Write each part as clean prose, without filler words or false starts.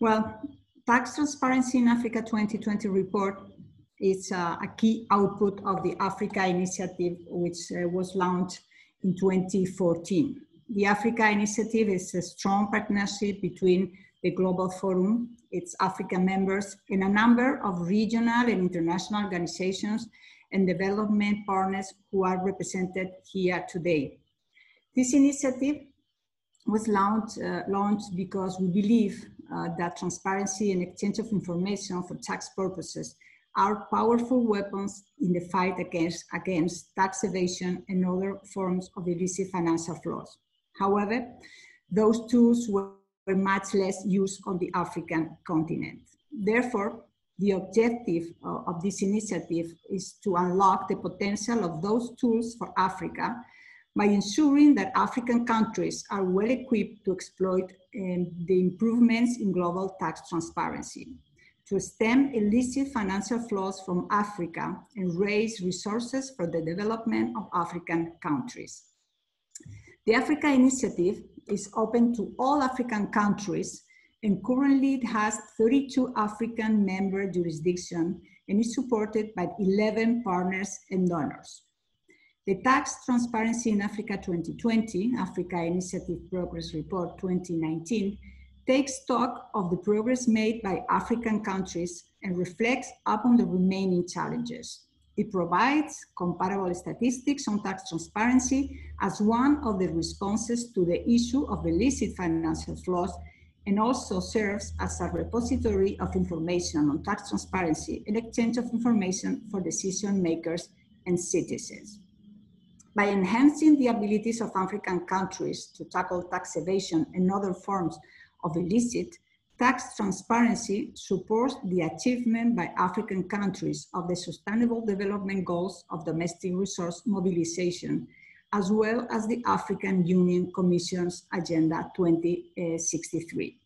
Well, Tax Transparency in Africa 2020 report is a key output of the Africa Initiative, which was launched in 2014. The Africa Initiative is a strong partnership between the Global Forum, its African members, and a number of regional and international organizations and development partners who are represented here today. This initiative was launched because we believe that transparency and exchange of information for tax purposes are powerful weapons in the fight against tax evasion and other forms of illicit financial flows. However, those tools were much less used on the African continent. Therefore, the objective of this initiative is to unlock the potential of those tools for Africa by ensuring that African countries are well equipped to exploit the improvements in global tax transparency, to stem illicit financial flows from Africa and raise resources for the development of African countries. The Africa Initiative is open to all African countries, and currently it has 32 African member jurisdictions and is supported by 11 partners and donors. The Tax Transparency in Africa 2020, Africa Initiative Progress Report 2019, takes stock of the progress made by African countries and reflects upon the remaining challenges. It provides comparable statistics on tax transparency as one of the responses to the issue of illicit financial flows, and also serves as a repository of information on tax transparency and exchange of information for decision makers and citizens. By enhancing the abilities of African countries to tackle tax evasion and other forms of illicit, tax transparency supports the achievement by African countries of the Sustainable Development Goals of Domestic Resource Mobilization, as well as the African Union Commission's Agenda 2063.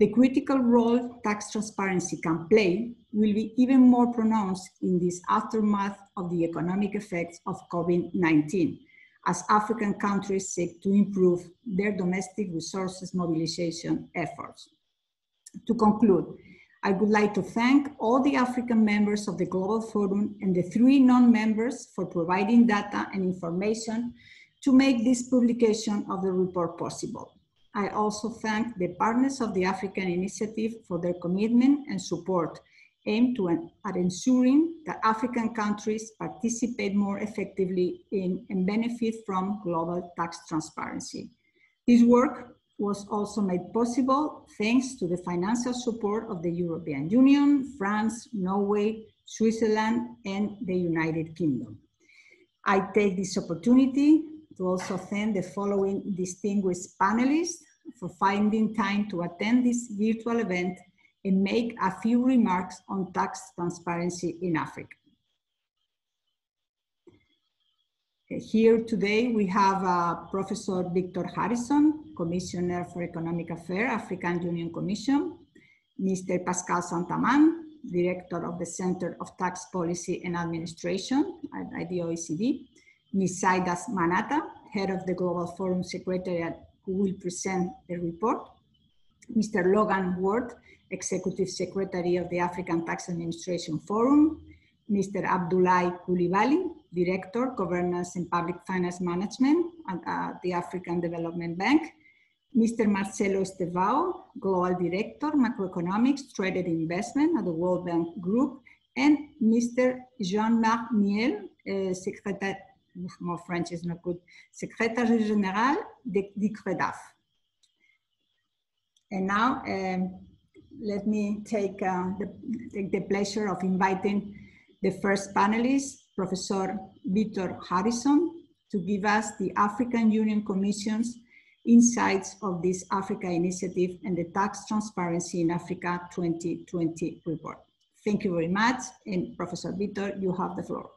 The critical role tax transparency can play will be even more pronounced in this aftermath of the economic effects of COVID-19, as African countries seek to improve their domestic resources mobilization efforts. To conclude, I would like to thank all the African members of the Global Forum and the 3 non-members for providing data and information to make this publication of the report possible. I also thank the partners of the African Initiative for their commitment and support aimed at ensuring that African countries participate more effectively in and benefit from global tax transparency. This work was also made possible thanks to the financial support of the European Union, France, Norway, Switzerland, and the United Kingdom. I take this opportunity to also thank the following distinguished panelists for finding time to attend this virtual event and make a few remarks on tax transparency in Africa. Here today we have Professor Victor Harrison, Commissioner for Economic Affairs, African Union Commission; Mr. Pascal Saint-Amans, Director of the Center of Tax Policy and Administration at the OECD; Ms. Zayda Manatta, Head of the Global Forum Secretariat, who will present the report; Mr. Logan Ward, Executive Secretary of the African Tax Administration Forum; Mr. Abdoulaye Koulibaly, Director, Governance and Public Finance Management at the African Development Bank; Mr. Marcelo Estevão, Global Director, Macroeconomics, Trade and Investment at the World Bank Group; and Mr. Jean-Marc Miel, Secretary General de CREDAF. And now, let me take the pleasure of inviting the first panelist, Professor Victor Harrison, to give us the African Union Commission's insights of this Africa Initiative and the Tax Transparency in Africa 2020 report. Thank you very much, and Professor Victor, you have the floor.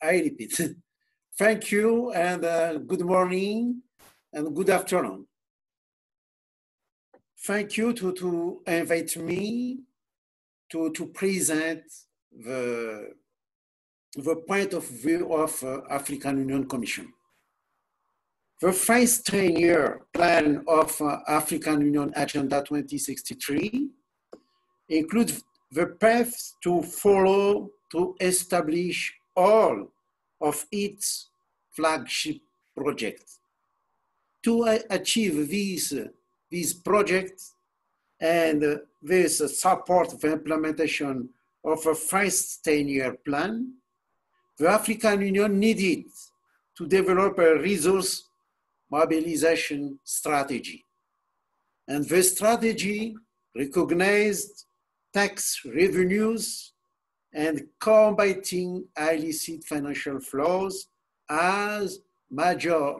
I repeat, thank you, and good morning and good afternoon. Thank you to invite me to present the point of view of African Union Commission. The first 10-year plan of African Union Agenda 2063 includes the paths to follow to establish all of its flagship projects. To achieve these projects and this support the implementation of a first 10-year plan, the African Union needed to develop a resource mobilization strategy. And the strategy recognized tax revenues and combating illicit financial flows as major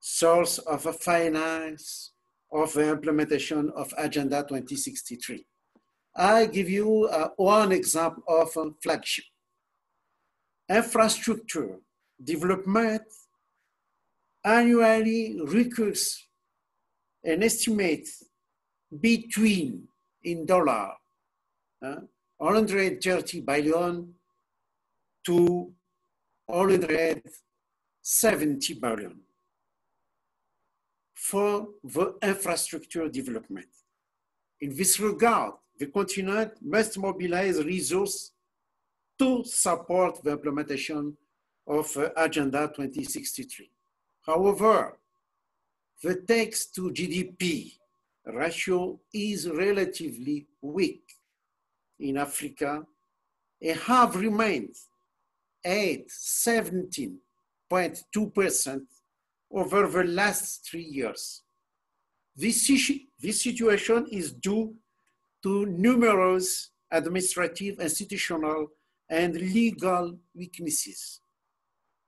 source of a finance of the implementation of Agenda 2063. I give you one example of a flagship. Infrastructure development annually recurs an estimate between, in dollar, 130 billion to 170 billion for the infrastructure development. In this regard, the continent must mobilize resources to support the implementation of Agenda 2063. However, the tax to GDP ratio is relatively weak in Africa and have remained at 17.2% over the last 3 years. This situation is due to numerous administrative, institutional, and legal weaknesses.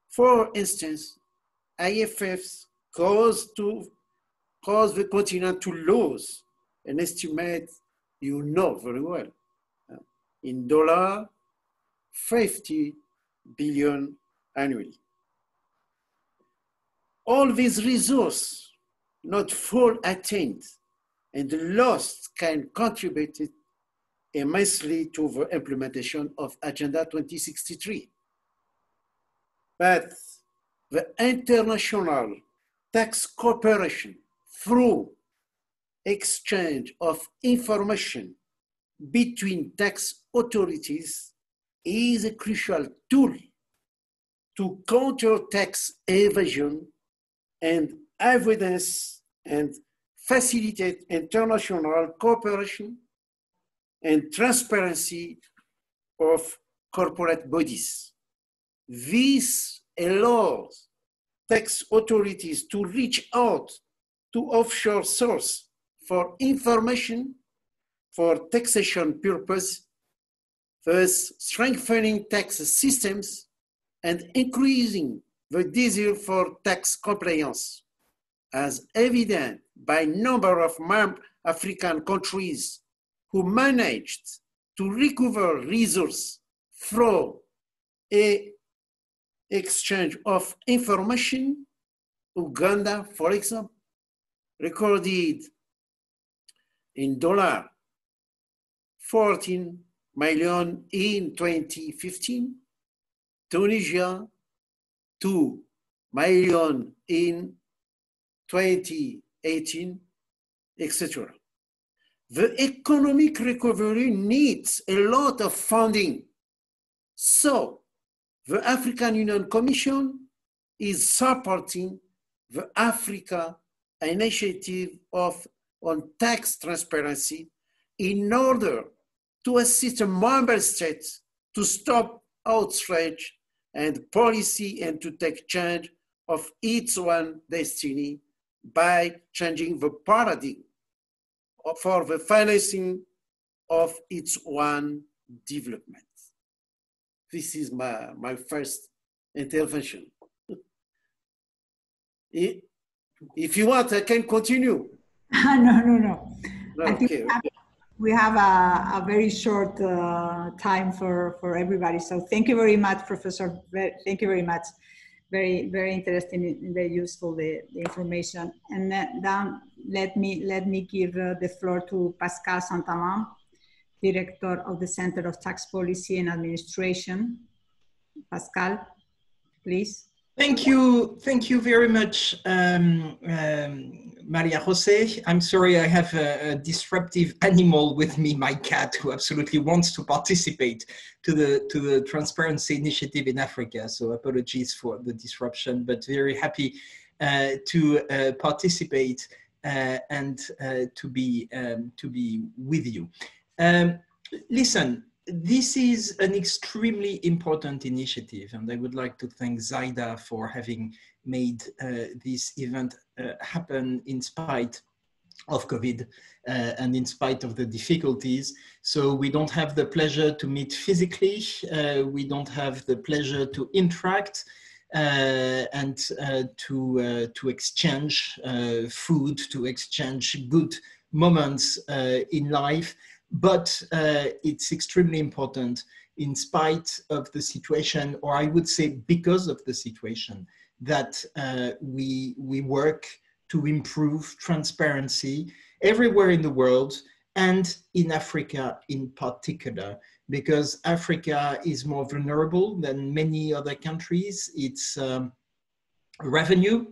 For instance, IFFs cause the continent to lose an estimate you know very well, in dollar 50 billion annually. All these resources not full attained and lost can contribute immensely to the implementation of Agenda 2063. But the international tax cooperation through exchange of information between tax authorities is a crucial tool to counter tax evasion and avoidance and facilitate international cooperation and transparency of corporate bodies. This allows tax authorities to reach out to offshore sources for information for taxation purpose, thus strengthening tax systems and increasing the desire for tax compliance, as evident by number of African countries who managed to recover resources through a exchange of information. Uganda, for example, recorded in dollar 14 million in 2015, Tunisia 2 million in 2018, etc. The economic recovery needs a lot of funding, so the African Union Commission is supporting the Africa Initiative on Tax Transparency in order to assist member states to stop outrage and policy and to take charge of its own destiny by changing the paradigm for the financing of its own development. This is my first intervention. If you want, I can continue. No. Okay. We have a very short time for everybody. So thank you very much, Professor. Thank you very much. Very, very interesting and very useful, the information. And then let me give the floor to Pascal Saint-Amans Director of the Center of Tax Policy and Administration. Pascal, please. Thank you very much, Maria Jose. I'm sorry, I have a disruptive animal with me, my cat, who absolutely wants to participate to the Transparency Initiative in Africa. So apologies for the disruption, but very happy to participate and to be with you. Listen, this is an extremely important initiative, and I would like to thank Zayda for having made this event happen in spite of COVID and in spite of the difficulties. So we don't have the pleasure to meet physically, we don't have the pleasure to interact and to exchange food, to exchange good moments in life. But it's extremely important in spite of the situation, or I would say because of the situation, that we work to improve transparency everywhere in the world and in Africa in particular, because Africa is more vulnerable than many other countries. It's revenue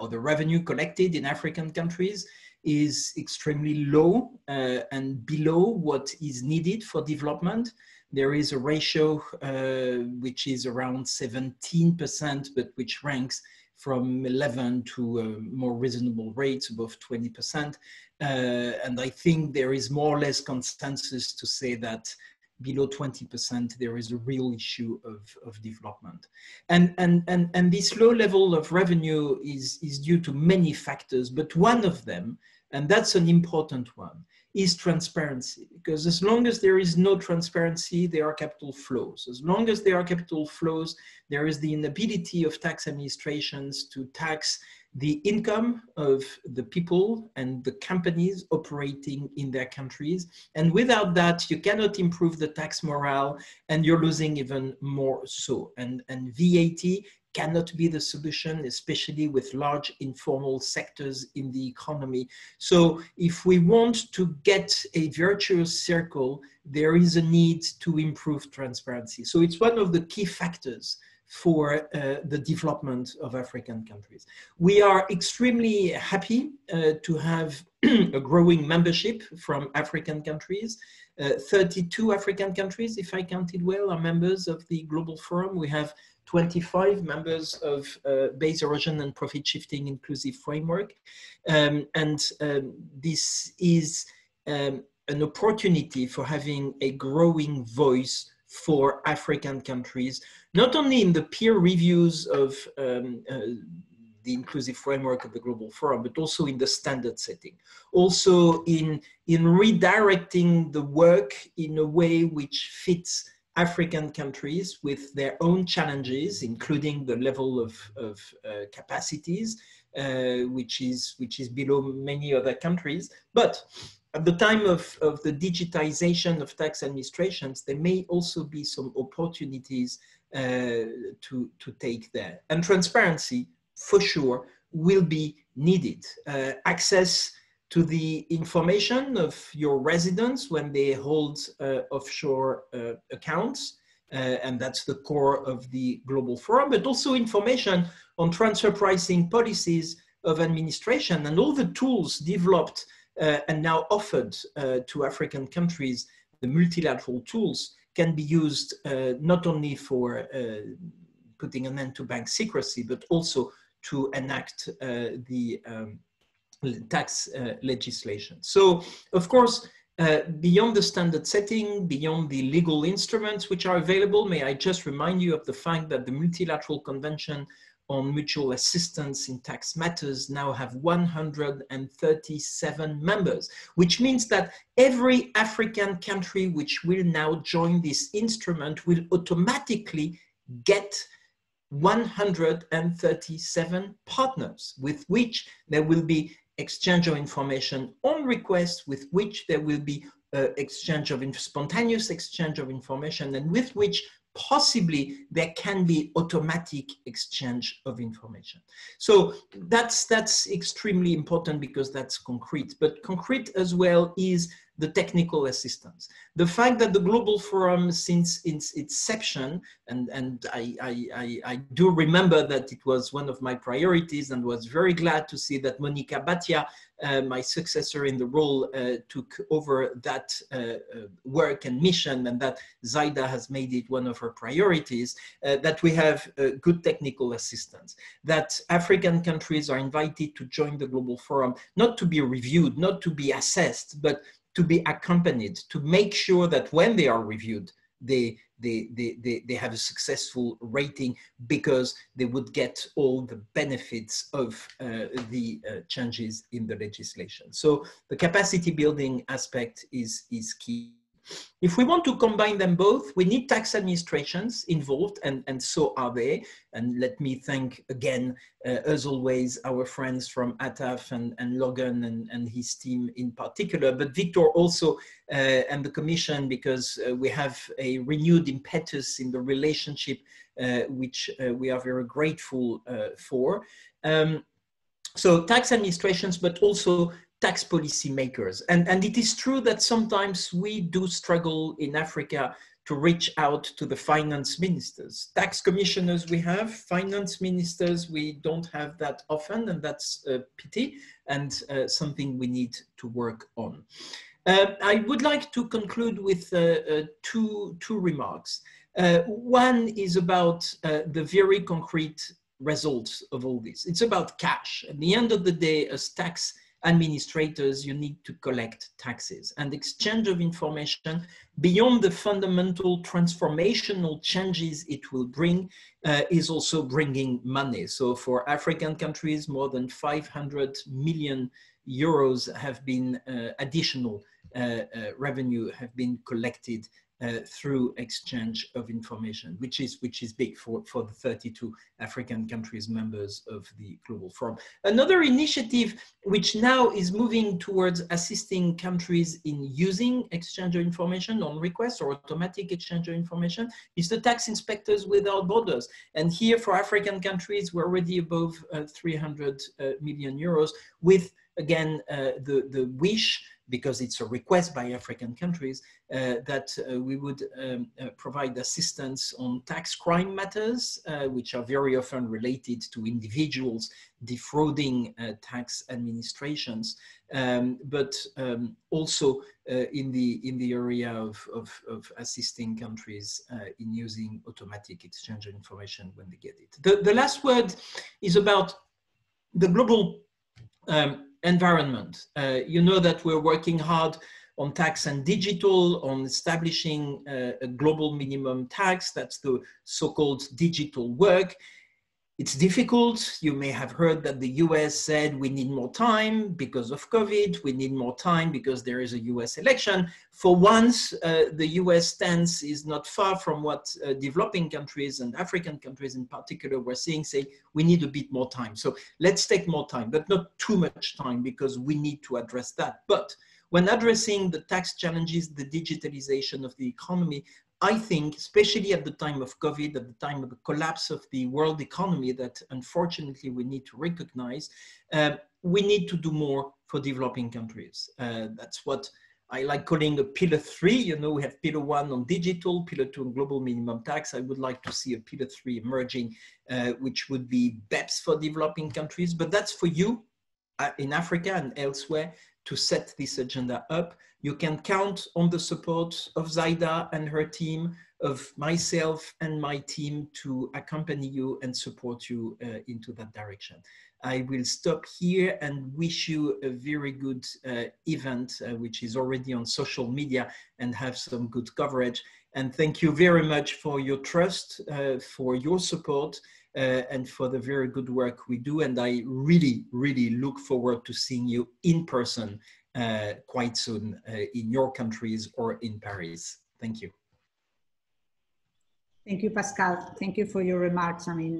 or the revenue collected in African countries is extremely low and below what is needed for development. There is a ratio which is around 17%, but which ranks from 11 to more reasonable rates above 20%. And I think there is more or less consensus to say that below 20%, there is a real issue of development. And this low level of revenue is due to many factors, but one of them, and that's an important one, is transparency. Because as long as there is no transparency, there are capital flows. As long as there are capital flows, there is the inability of tax administrations to tax the income of the people and the companies operating in their countries. And without that, you cannot improve the tax morale, and you're losing even more so. And VAT cannot be the solution, especially with large informal sectors in the economy. So if we want to get a virtuous circle, there is a need to improve transparency. So it's one of the key factors for the development of African countries. We are extremely happy to have a growing membership from African countries. 32 African countries, if I counted well, are members of the Global Forum. We have 25 members of Base Erosion and Profit Shifting Inclusive Framework. This is an opportunity for having a growing voice for African countries, not only in the peer reviews of the inclusive framework of the Global Forum, but also in the standard setting. Also in redirecting the work in a way which fits African countries with their own challenges, including the level of capacities, which is below many other countries. But at the time of the digitization of tax administrations, there may also be some opportunities to take there. And transparency, for sure, will be needed. Access to the information of your residents when they hold offshore accounts, and that's the core of the Global Forum, but also information on transfer pricing policies of administration and all the tools developed and now offered to African countries. The multilateral tools can be used not only for putting an end to bank secrecy, but also to enact the tax legislation. So, of course, beyond the standard setting, beyond the legal instruments which are available, may I just remind you of the fact that the Multilateral Convention on Mutual Assistance in Tax Matters now have 137 members, which means that every African country which will now join this instrument will automatically get 137 partners with which there will be exchange of information on request, with which there will be spontaneous exchange of information, and with which possibly there can be automatic exchange of information. So that's extremely important because that's concrete. But concrete as well is the technical assistance. The fact that the Global Forum, since its inception, and I do remember that it was one of my priorities, and was very glad to see that Monica Batia, my successor in the role, took over that work and mission, and that Zayda has made it one of her priorities, that we have good technical assistance, that African countries are invited to join the Global Forum, not to be reviewed, not to be assessed, but to be accompanied, to make sure that when they are reviewed, they have a successful rating, because they would get all the benefits of the changes in the legislation. So the capacity building aspect is key. If we want to combine them both, we need tax administrations involved, and so are they. And let me thank again, as always, our friends from ATAF and Logan and his team in particular, but Victor also and the Commission, because we have a renewed impetus in the relationship, which we are very grateful for. So tax administrations, but also tax policy makers. And it is true that sometimes we do struggle in Africa to reach out to the finance ministers. Tax commissioners we have, finance ministers we don't have that often, and that's a pity, and something we need to work on. I would like to conclude with two remarks. One is about the very concrete results of all this. It's about cash. At the end of the day, as tax administrators, you need to collect taxes, and exchange of information beyond the fundamental transformational changes it will bring is also bringing money. So for African countries, more than 500 million euros have been additional revenue have been collected through exchange of information, which is big for the 32 African countries members of the Global Forum. Another initiative which now is moving towards assisting countries in using exchange of information on request or automatic exchange of information is the Tax Inspectors Without Borders. And here for African countries, we're already above 300 million euros, with again the wish, because it's a request by African countries, that we would provide assistance on tax crime matters, which are very often related to individuals defrauding tax administrations, but also in the area of assisting countries in using automatic exchange of information when they get it. The last word is about the global environment. You know that we're working hard on tax and digital, on establishing a global minimum tax. That's the so-called digital work. It's difficult. You may have heard that the US said we need more time because of COVID, we need more time because there is a US election. For once, the US stance is not far from what developing countries and African countries in particular were seeing, saying we need a bit more time. So let's take more time, but not too much time, because we need to address that. But when addressing the tax challenges, the digitalization of the economy, I think, especially at the time of COVID, at the time of the collapse of the world economy that unfortunately we need to recognize, we need to do more for developing countries. That's what I like calling a pillar 3. You know, we have pillar 1 on digital, pillar 2 on global minimum tax. I would like to see a pillar 3 emerging, which would be BEPS for developing countries, but that's for you in Africa and elsewhere to set this agenda up. You can count on the support of Zayda and her team, of myself and my team, to accompany you and support you into that direction. I will stop here and wish you a very good event, which is already on social media and have some good coverage. And thank you very much for your trust, for your support, and for the very good work we do. And I really, really look forward to seeing you in person quite soon in your countries or in Paris. Thank you. Thank you, Pascal. Thank you for your remarks. I mean,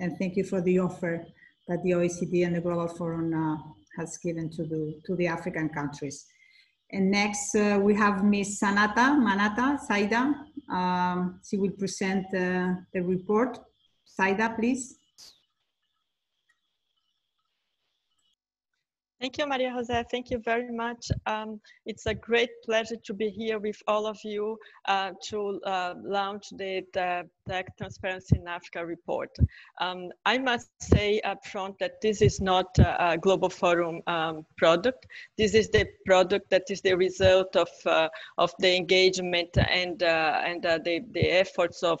and thank you for the offer that the OECD and the Global Forum has given to the African countries. And next, we have Ms. Manatta, Zayda. She will present the report. Zayda, please. Thank you, Maria Jose. Thank you very much. It's a great pleasure to be here with all of you to launch the Tax Transparency in Africa report. I must say up front that this is not a Global Forum product. This is the product that is the result of the engagement and the efforts of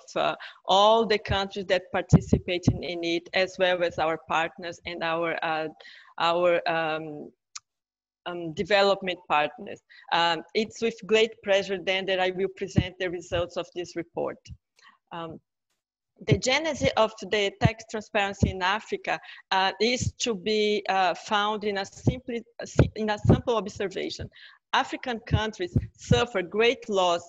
all the countries that participate in it, as well as our partners and our development partners. It's with great pleasure then that I will present the results of this report. The genesis of the tax transparency in Africa is to be found in a simple observation. African countries suffer great loss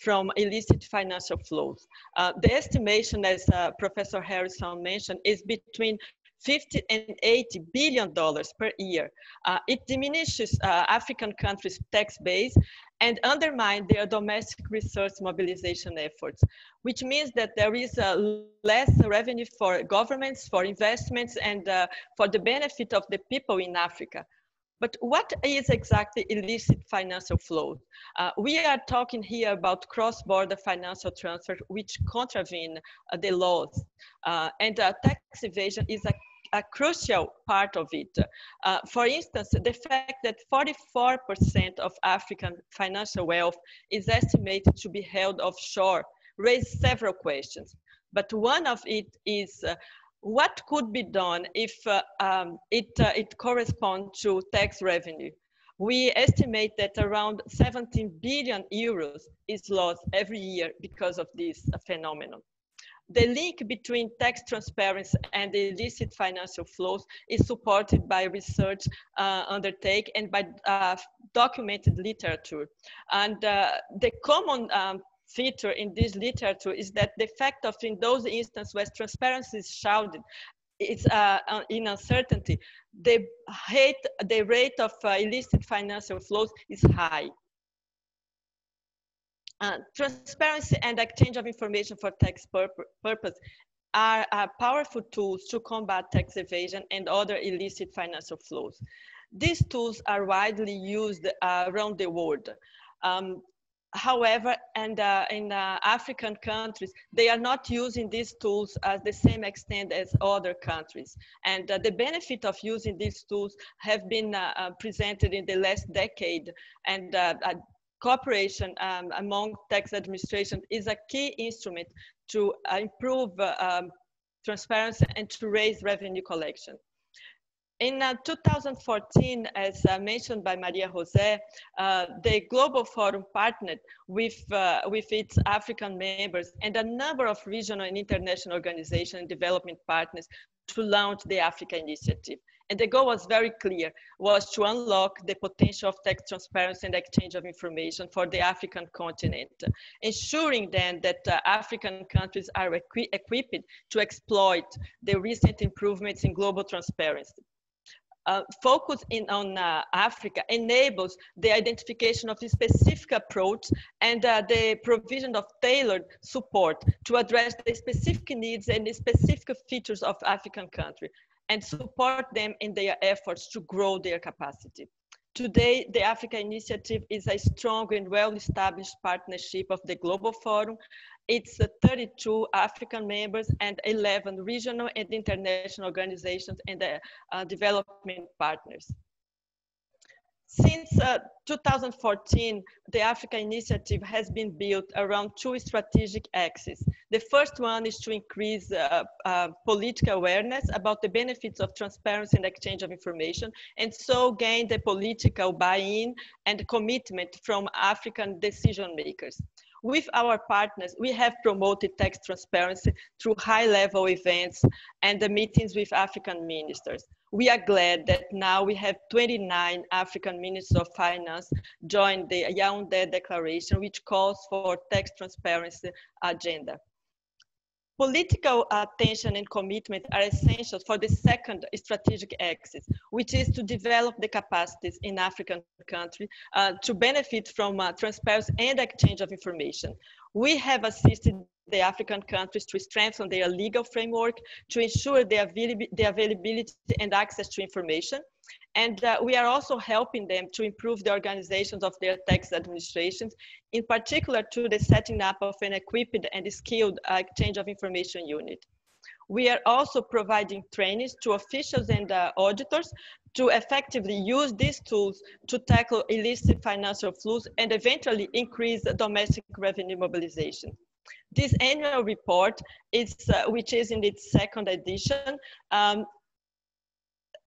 from illicit financial flows. The estimation, as Professor Harrison mentioned, is between $50 and $80 billion per year. It diminishes African countries' tax base and undermines their domestic resource mobilization efforts, which means that there is less revenue for governments, for investments, and for the benefit of the people in Africa. But what is exactly illicit financial flow? We are talking here about cross-border financial transfer, which contravene the laws. And tax evasion is a crucial part of it. For instance, the fact that 44% of African financial wealth is estimated to be held offshore raises several questions. But one of it is what could be done if it corresponds to tax revenue? We estimate that around 17 billion euros is lost every year because of this phenomenon. The link between tax transparency and illicit financial flows is supported by research undertaken and by documented literature. And the common feature in this literature is that the fact of in those instances where transparency is shrouded, it's in uncertainty, the rate of illicit financial flows is high. Transparency and exchange of information for tax purpose are powerful tools to combat tax evasion and other illicit financial flows. These tools are widely used around the world. However, in African countries, they are not using these tools at the same extent as other countries. And the benefit of using these tools have been presented in the last decade, and cooperation among tax administrations is a key instrument to improve transparency and to raise revenue collection. In 2014, as mentioned by Maria Jose, the Global Forum partnered with its African members and a number of regional and international organizations and development partners to launch the Africa Initiative. And the goal was very clear, was to unlock the potential of tax transparency and exchange of information for the African continent, ensuring then that African countries are equipped to exploit the recent improvements in global transparency. Focus on Africa enables the identification of a specific approach and the provision of tailored support to address the specific needs and the specific features of African countries, and support them in their efforts to grow their capacity. Today, the Africa Initiative is a strong and well-established partnership of the Global Forum. It's 32 African members and 11 regional and international organizations and development partners. Since 2014, the Africa Initiative has been built around two strategic axes. The first one is to increase political awareness about the benefits of transparency and exchange of information, and so gain the political buy-in and commitment from African decision makers. With our partners, we have promoted tax transparency through high-level events and the meetings with African ministers. We are glad that now we have 29 African ministers of finance join the Yaoundé Declaration, which calls for tax transparency agenda. Political attention and commitment are essential for the second strategic axis, which is to develop the capacities in African countries to benefit from transparency and exchange of information. We have assisted the African countries to strengthen their legal framework to ensure the availability and access to information. And we are also helping them to improve the organizations of their tax administrations, in particular to the setting up of an equipped and skilled exchange of information unit. We are also providing trainings to officials and auditors to effectively use these tools to tackle illicit financial flows and eventually increase domestic revenue mobilization. This annual report, which is in its second edition,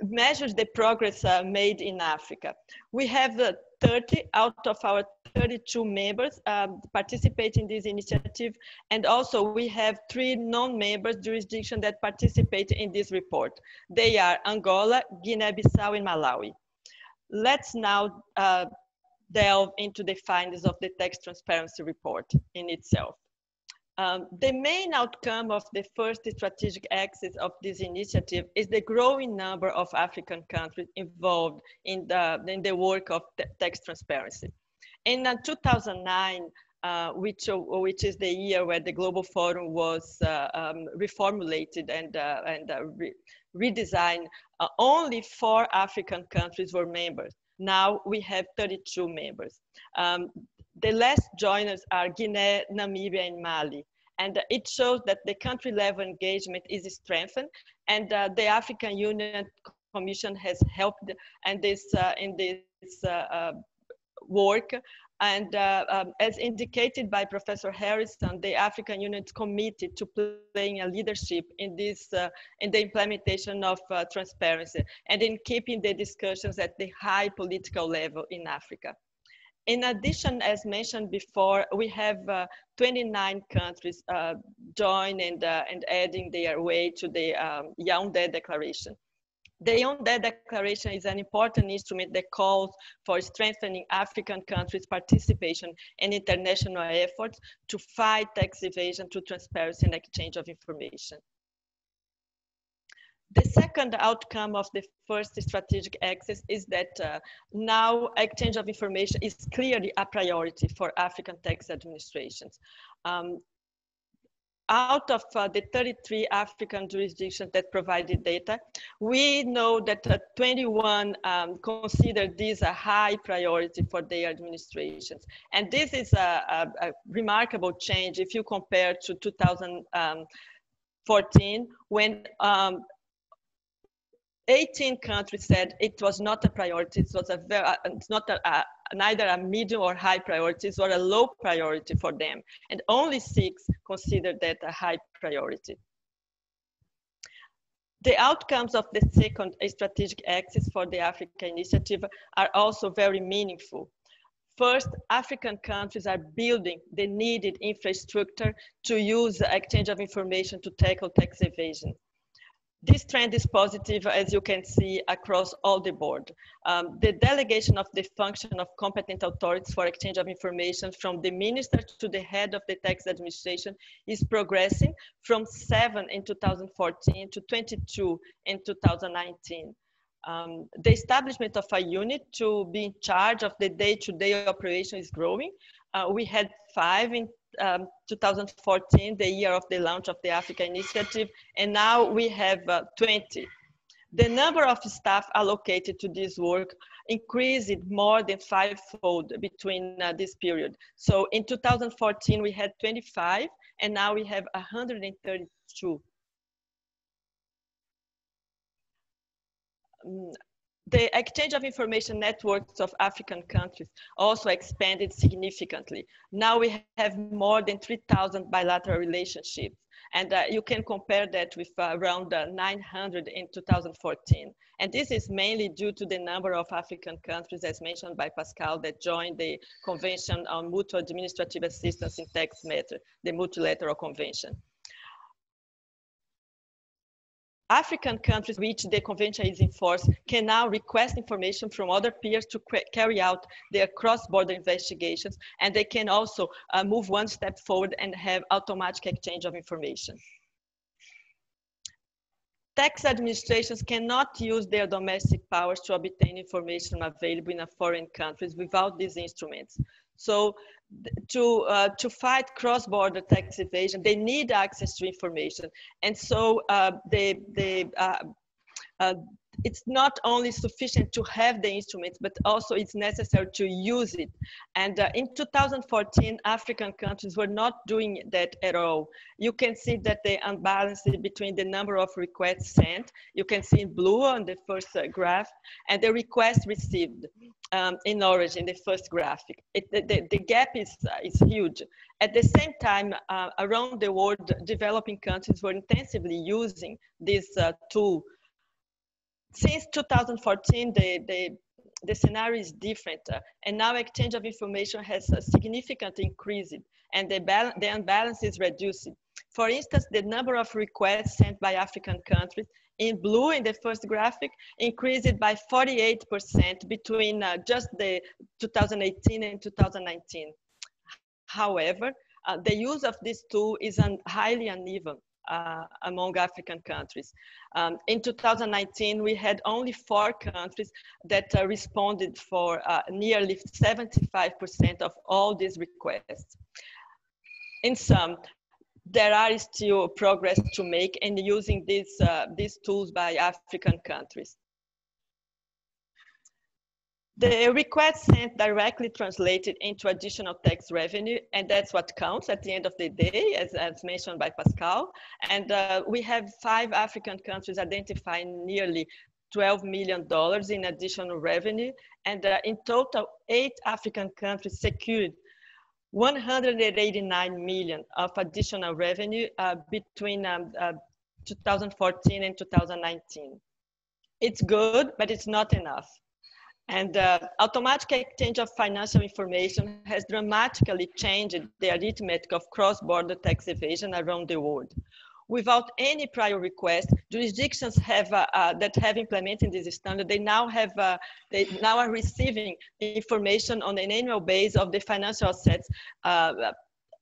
measures the progress made in Africa. We have 30 out of our 32 members participate in this initiative, and also we have 3 non-members jurisdictions that participate in this report. They are Angola, Guinea-Bissau, and Malawi. Let's now delve into the findings of the Tax Transparency Report in itself. The main outcome of the first strategic axis of this initiative is the growing number of African countries involved in the work of tax transparency. In 2009, which is the year where the Global Forum was reformulated and redesigned, only 4 African countries were members. Now we have 32 members. The last joiners are Guinea, Namibia, and Mali. And it shows that the country level engagement is strengthened, and the African Union Commission has helped in this work. And as indicated by Professor Harrison, the African Union is committed to playing a leadership in the implementation of transparency and in keeping the discussions at the high political level in Africa. In addition, as mentioned before, we have 29 countries join and adding their way to the Yaoundé Declaration. The Yaoundé Declaration is an important instrument that calls for strengthening African countries' participation in international efforts to fight tax evasion through transparency and exchange of information. The second outcome of the first strategic axis is that now exchange of information is clearly a priority for African tax administrations. Out of the 33 African jurisdictions that provided data, we know that 21 consider this a high priority for their administrations. And this is a remarkable change if you compare to 2014, when 18 countries said it was not a priority. It was neither a medium or high priority, or a low priority for them, and only 6 considered that a high priority. The outcomes of the second strategic axis for the Africa Initiative are also very meaningful. First, African countries are building the needed infrastructure to use the exchange of information to tackle tax evasion. This trend is positive, as you can see, across all the board. The delegation of the function of competent authorities for exchange of information from the minister to the head of the tax administration is progressing from 7 in 2014 to 22 in 2019. The establishment of a unit to be in charge of the day-to-day operation is growing. We had 5 in 2014, the year of the launch of the Africa Initiative, and now we have 20. The number of staff allocated to this work increased more than 5-fold between this period. So in 2014, we had 25, and now we have 132. The exchange of information networks of African countries also expanded significantly. Now we have more than 3,000 bilateral relationships, and you can compare that with around 900 in 2014. And this is mainly due to the number of African countries, as mentioned by Pascal, that joined the Convention on Mutual Administrative Assistance in Tax Matters, the Multilateral Convention. African countries which the convention is in force can now request information from other peers to carry out their cross-border investigations, and they can also move one step forward and have automatic exchange of information. Tax administrations cannot use their domestic powers to obtain information available in foreign countries without these instruments. So to fight cross-border tax evasion, they need access to information. And so it's not only sufficient to have the instruments, but also it's necessary to use it. And in 2014, African countries were not doing that at all. You can see that the imbalance between the number of requests sent, you can see in blue on the first graph, and the requests received in orange in the first graphic. The gap is huge. At the same time, around the world, developing countries were intensively using this tool. Since 2014, the scenario is different, and now exchange of information has significantly increased, and the imbalance is reduced. For instance, the number of requests sent by African countries, in blue in the first graphic, increased by 48% between just the 2018 and 2019. However, the use of this tool is highly uneven among African countries. In 2019, we had only 4 countries that responded for nearly 75% of all these requests. In sum, there are still progress to make in using these tools by African countries. The requests sent directly translated into additional tax revenue, and that's what counts at the end of the day, as mentioned by Pascal. And we have 5 African countries identifying nearly $12 million in additional revenue. And in total, 8 African countries secured $189 million of additional revenue between 2014 and 2019. It's good, but it's not enough. And automatic exchange of financial information has dramatically changed the arithmetic of cross-border tax evasion around the world. Without any prior request, jurisdictions have, that have implemented this standard, they now have, they now are receiving information on an annual basis of the financial assets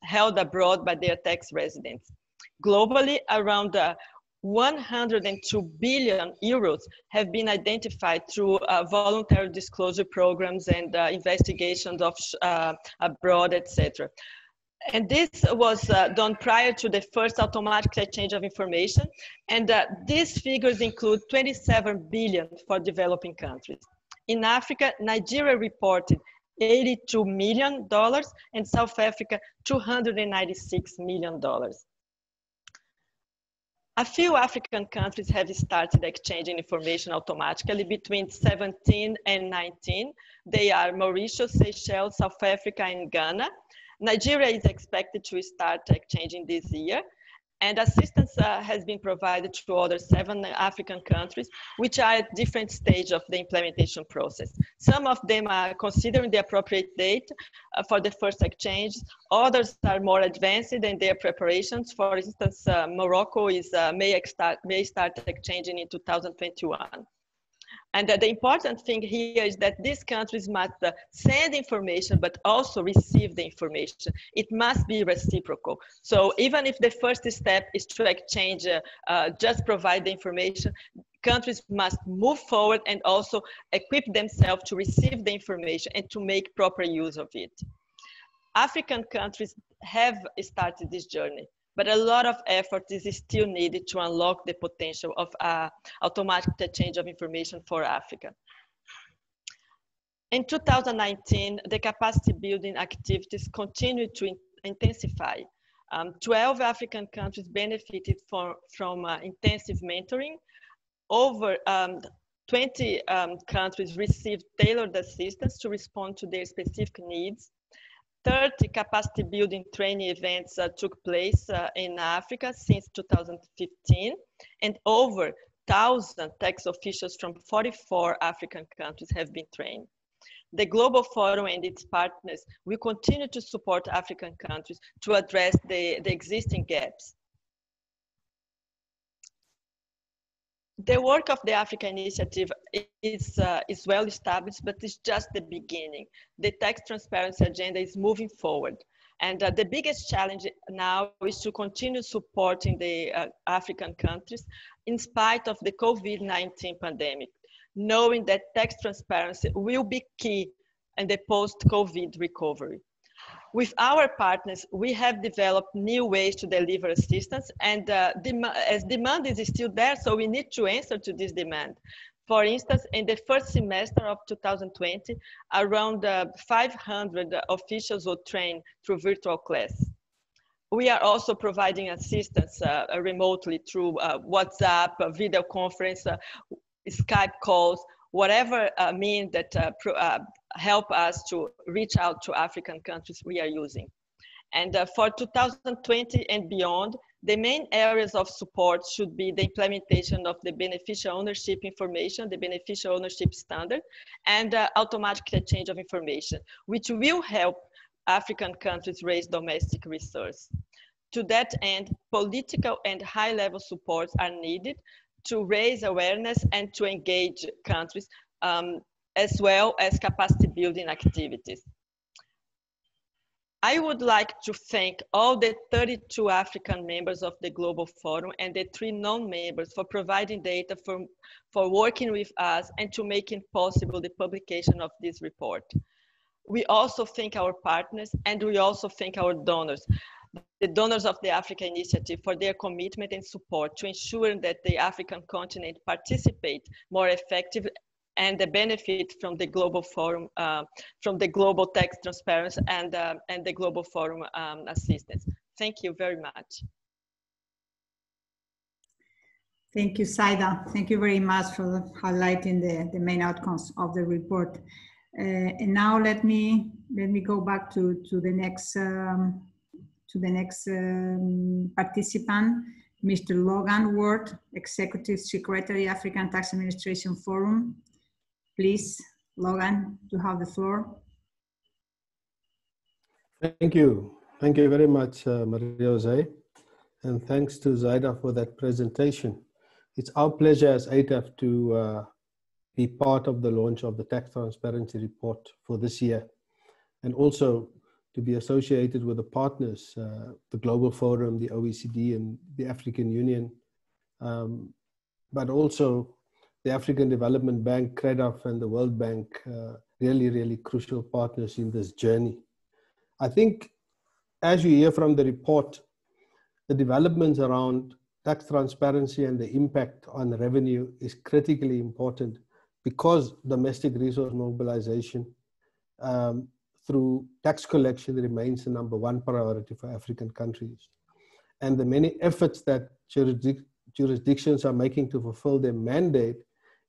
held abroad by their tax residents. Globally, around 102 billion euros have been identified through voluntary disclosure programs and investigations of abroad, etc. And this was done prior to the first automatic exchange of information. And these figures include 27 billion for developing countries. In Africa, Nigeria reported $82 million and South Africa $296 million. A few African countries have started exchanging information automatically between 17 and 19. They are Mauritius, Seychelles, South Africa, and Ghana. Nigeria is expected to start exchanging this year. And assistance has been provided to other 7 African countries, which are at different stages of the implementation process. Some of them are considering the appropriate date for the first exchange. Others are more advanced in their preparations. For instance, Morocco may start exchanging in 2021. And the important thing here is that these countries must send information, but also receive the information. It must be reciprocal. So even if the first step is to exchange, just provide the information, countries must move forward and also equip themselves to receive the information and to make proper use of it. African countries have started this journey, but a lot of effort is still needed to unlock the potential of automatic exchange of information for Africa. In 2019, the capacity building activities continued to intensify. 12 African countries benefited from intensive mentoring. Over 20 countries received tailored assistance to respond to their specific needs. 30 capacity building training events took place in Africa since 2015, and over 1,000 tax officials from 44 African countries have been trained. The Global Forum and its partners will continue to support African countries to address the existing gaps. The work of the Africa Initiative is well established, but it's just the beginning. The tax transparency agenda is moving forward. And the biggest challenge now is to continue supporting the African countries in spite of the COVID-19 pandemic, knowing that tax transparency will be key and the post-COVID recovery. With our partners, we have developed new ways to deliver assistance, and as demand is still there, so we need to answer to this demand. For instance, in the first semester of 2020, around 500 officials were trained through virtual class. We are also providing assistance remotely through WhatsApp, video conference, Skype calls, whatever means that help us to reach out to African countries we are using. And for 2020 and beyond, the main areas of support should be the implementation of the beneficial ownership information, the beneficial ownership standard, and automatic exchange of information, which will help African countries raise domestic resources. To that end, political and high-level supports are needed to raise awareness and to engage countries, as well as capacity building activities. I would like to thank all the 32 African members of the Global Forum and the 3 non-members for providing data, for working with us, and to making possible the publication of this report. We also thank our partners, and we also thank our donors, the donors of the Africa Initiative, for their commitment and support to ensure that the African continent participate more effectively and the benefit from the Global Forum, from the Global Tax Transparency and the Global Forum assistance. Thank you very much. Thank you, Zayda. Thank you very much for highlighting the main outcomes of the report. And now let me go back to the next participant, Mr. Logan Ward, Executive Secretary, African Tax Administration Forum. Please, Logan, you have the floor. Thank you. Thank you very much, Maria Jose. And thanks to Zayda for that presentation. It's our pleasure as ATAF to be part of the launch of the Tax Transparency Report for this year, and also to be associated with the partners, the Global Forum, the OECD, and the African Union, but also the African Development Bank, CREDAF, and the World Bank, really, really crucial partners in this journey. I think, as you hear from the report, the developments around tax transparency and the impact on revenue is critically important, because domestic resource mobilization through tax collection remains the #1 priority for African countries. And the many efforts that jurisdictions are making to fulfill their mandate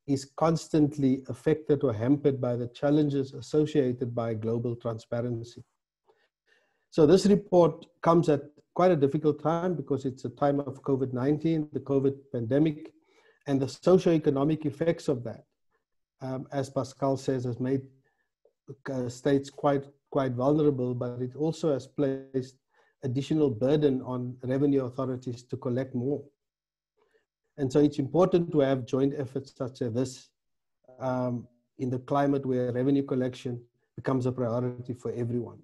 is constantly affected or hampered by the challenges associated by global transparency. So this report comes at quite a difficult time, because it's a time of COVID-19, the COVID pandemic, and the socioeconomic effects of that, as Pascal says, has made states quite vulnerable, but it also has placed additional burden on revenue authorities to collect more. And so it's important to have joint efforts such as this in the climate where revenue collection becomes a priority for everyone.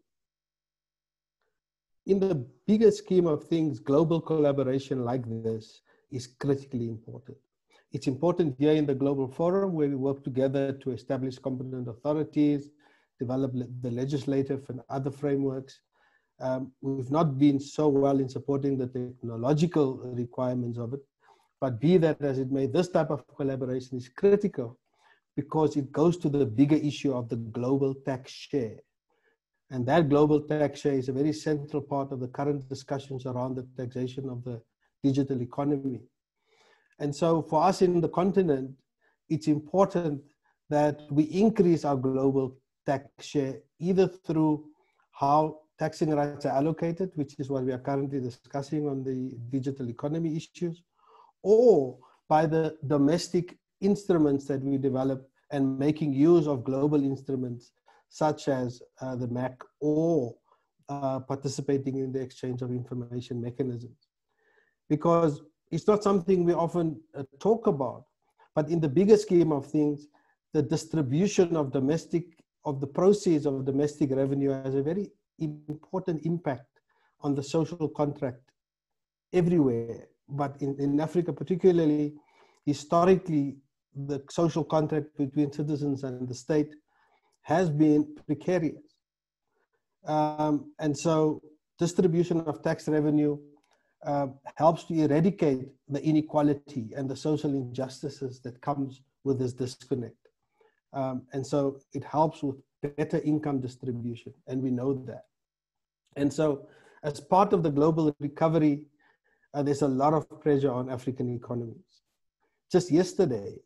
In the bigger scheme of things, global collaboration like this is critically important. It's important here in the Global Forum, where we work together to establish competent authorities, develop the legislative and other frameworks. We've not been so well in supporting the technological requirements of it, but be that as it may, this type of collaboration is critical, because it goes to the bigger issue of the global tax share. And that global tax share is a very central part of the current discussions around the taxation of the digital economy. And so for us in the continent, it's important that we increase our global tax share, either through how taxing rights are allocated, which is what we are currently discussing on the digital economy issues, or by the domestic instruments that we develop and making use of global instruments such as the MAC, or participating in the exchange of information mechanisms. Because it's not something we often talk about, but in the bigger scheme of things, the distribution of the proceeds of domestic revenue has a very important impact on the social contract everywhere. But in Africa particularly, historically, the social contract between citizens and the state has been precarious. And so distribution of tax revenue helps to eradicate the inequality and the social injustices that comes with this disconnect. And so it helps with better income distribution, and we know that. And so as part of the global recovery, there's a lot of pressure on African economies. Just yesterday,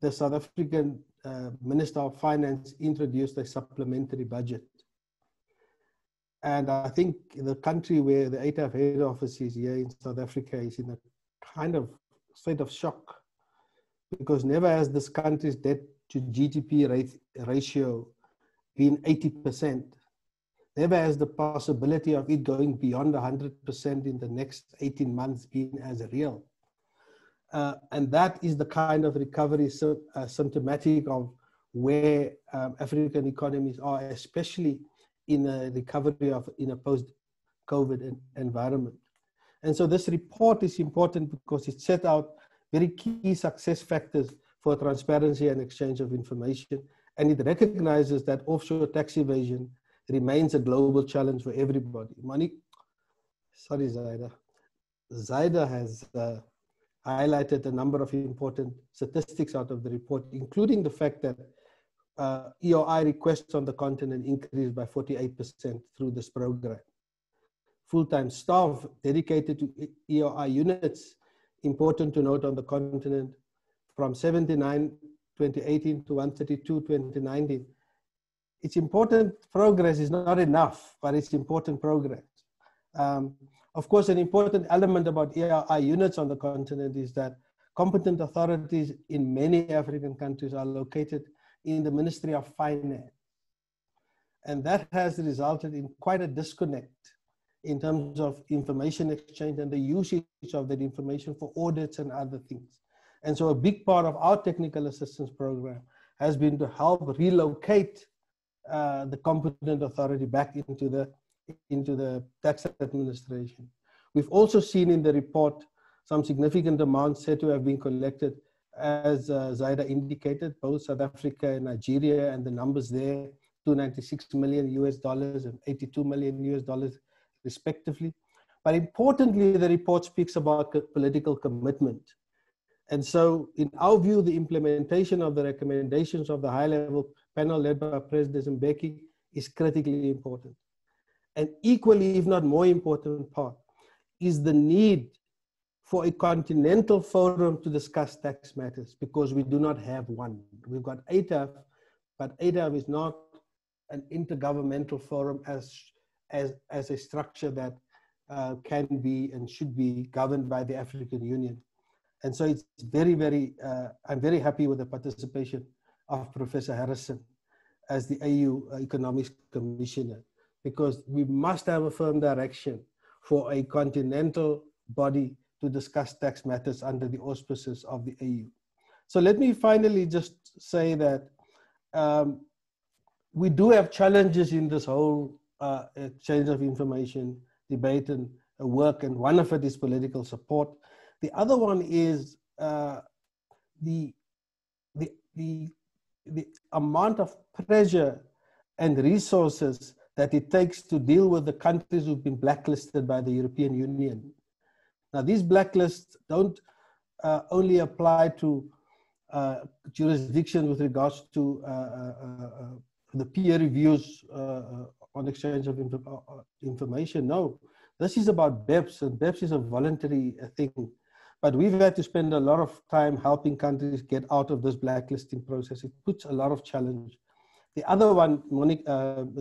the South African Minister of Finance introduced a supplementary budget. And I think the country where the ATAF head office is here in South Africa is in a kind of state of shock, because never has this country's debt to GDP ratio been 80%. Never has the possibility of it going beyond 100% in the next 18 months been as real. And that is the kind of recovery symptomatic of where African economies are, especially in the recovery of in a post-COVID environment. And so this report is important because it set out very key success factors for transparency and exchange of information. And it recognizes that offshore tax evasion remains a global challenge for everybody. Zayda has highlighted a number of important statistics out of the report, including the fact that EOI requests on the continent increased by 48% through this program. Full-time staff dedicated to EOI units, important to note on the continent, from 79 2018 to 132 2019. It's important progress is not enough, but it's important progress. Of course, an important element about EOI units on the continent is that competent authorities in many African countries are located in the Ministry of Finance. And that has resulted in quite a disconnect in terms of information exchange and the usage of that information for audits and other things. And so a big part of our technical assistance program has been to help relocate the competent authority back into the tax administration. We've also seen in the report some significant amounts said to have been collected, as Zayda indicated, both South Africa and Nigeria, and the numbers there, $296 million and $82 million respectively. But importantly, the report speaks about political commitment. And so in our view, the implementation of the recommendations of the high-level panel led by President Mbeki is critically important. And equally, if not more important part, is the need for a continental forum to discuss tax matters, because we do not have one. We've got ATAF, but ATAF is not an intergovernmental forum as a structure that can be and should be governed by the African Union. And so it's very, very, I'm very happy with the participation of Professor Harrison as the AU Economics Commissioner, because we must have a firm direction for a continental body to discuss tax matters under the auspices of the AU. So let me finally just say that we do have challenges in this whole exchange of information, debate and work, and one of it is political support. The other one is the amount of pressure and resources that it takes to deal with the countries who've been blacklisted by the European Union. Now, these blacklists don't only apply to jurisdictions with regards to the peer reviews on exchange of information. No, this is about BEPS, and BEPS is a voluntary thing. But we've had to spend a lot of time helping countries get out of this blacklisting process. It puts a lot of challenge. The other one,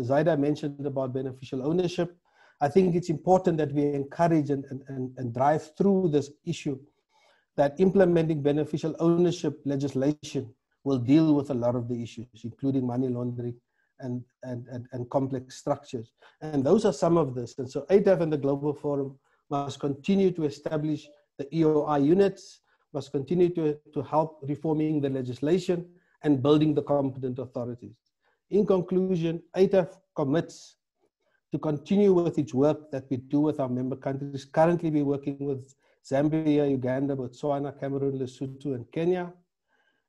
Zayda mentioned about beneficial ownership. I think it's important that we encourage and drive through this issue that implementing beneficial ownership legislation will deal with a lot of the issues, including money laundering and complex structures. And those are some of this. And so ATAF and the Global Forum must continue to establish the EOI units, must continue to help reforming the legislation and building the competent authorities. In conclusion, ATAF commits to continue with its work that we do with our member countries. Currently, we're working with Zambia, Uganda, Botswana, Cameroon, Lesotho, and Kenya.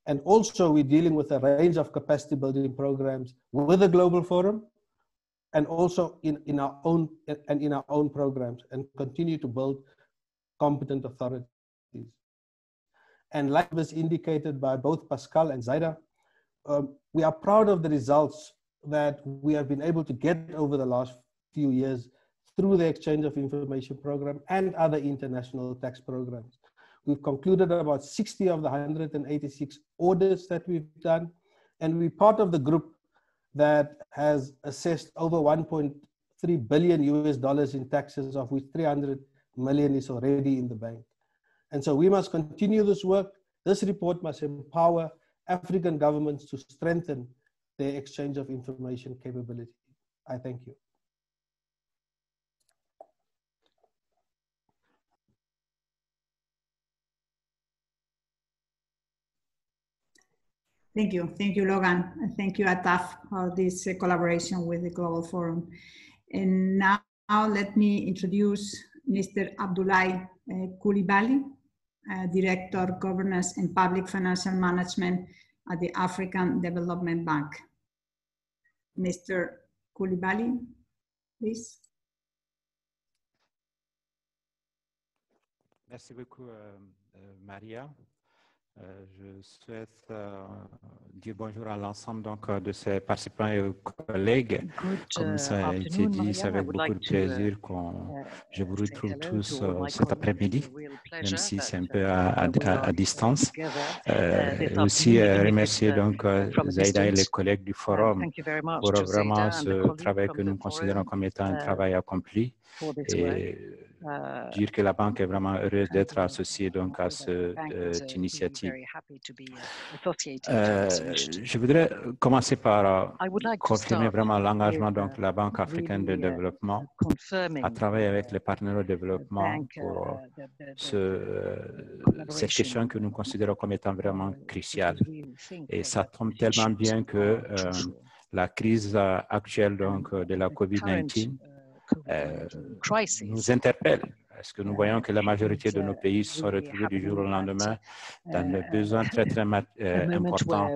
And also we're dealing with a range of capacity building programs with the Global Forum and also in our own programs, and continue to build competent authorities. And like was indicated by both Pascal and Zayda, we are proud of the results that we have been able to get over the last few years through the Exchange of Information program and other international tax programs. We've concluded about 60 of the 186 audits that we've done, and we're part of the group that has assessed over $1.3 billion in taxes, of which 300 million is already in the bank. And so we must continue this work. This report must empower African governments to strengthen their exchange of information capability. I thank you. Thank you. Thank you, Logan. And thank you, ATAF, for this collaboration with the Global Forum. And now let me introduce Mr. Abdoulaye Koulibaly, Director, Governance and Public Financial Management at the African Development Bank. Mr. Koulibaly, please. Merci beaucoup, Maria. Je souhaite dire bonjour à l'ensemble de ces participants et aux collègues. Comme ça a été dit, c'est avec beaucoup de plaisir que je vous retrouve tous cet après-midi, même si c'est un peu à distance. Aussi remercier donc Zayda et les collègues du forum pour vraiment ce travail que nous considérons comme étant un travail accompli. Et dire que la banque est vraiment heureuse d'être associée donc à cette initiative. Je voudrais commencer par confirmer vraiment l'engagement donc la Banque africaine de développement à travailler avec les partenaires au développement pour cette question que nous considérons comme étant vraiment cruciale. Et ça tombe tellement bien que la crise actuelle donc de la COVID-19 nous interpelle, parce que nous voyons que la majorité de nos pays se sont retrouvés du jour au lendemain dans des besoins très, très importants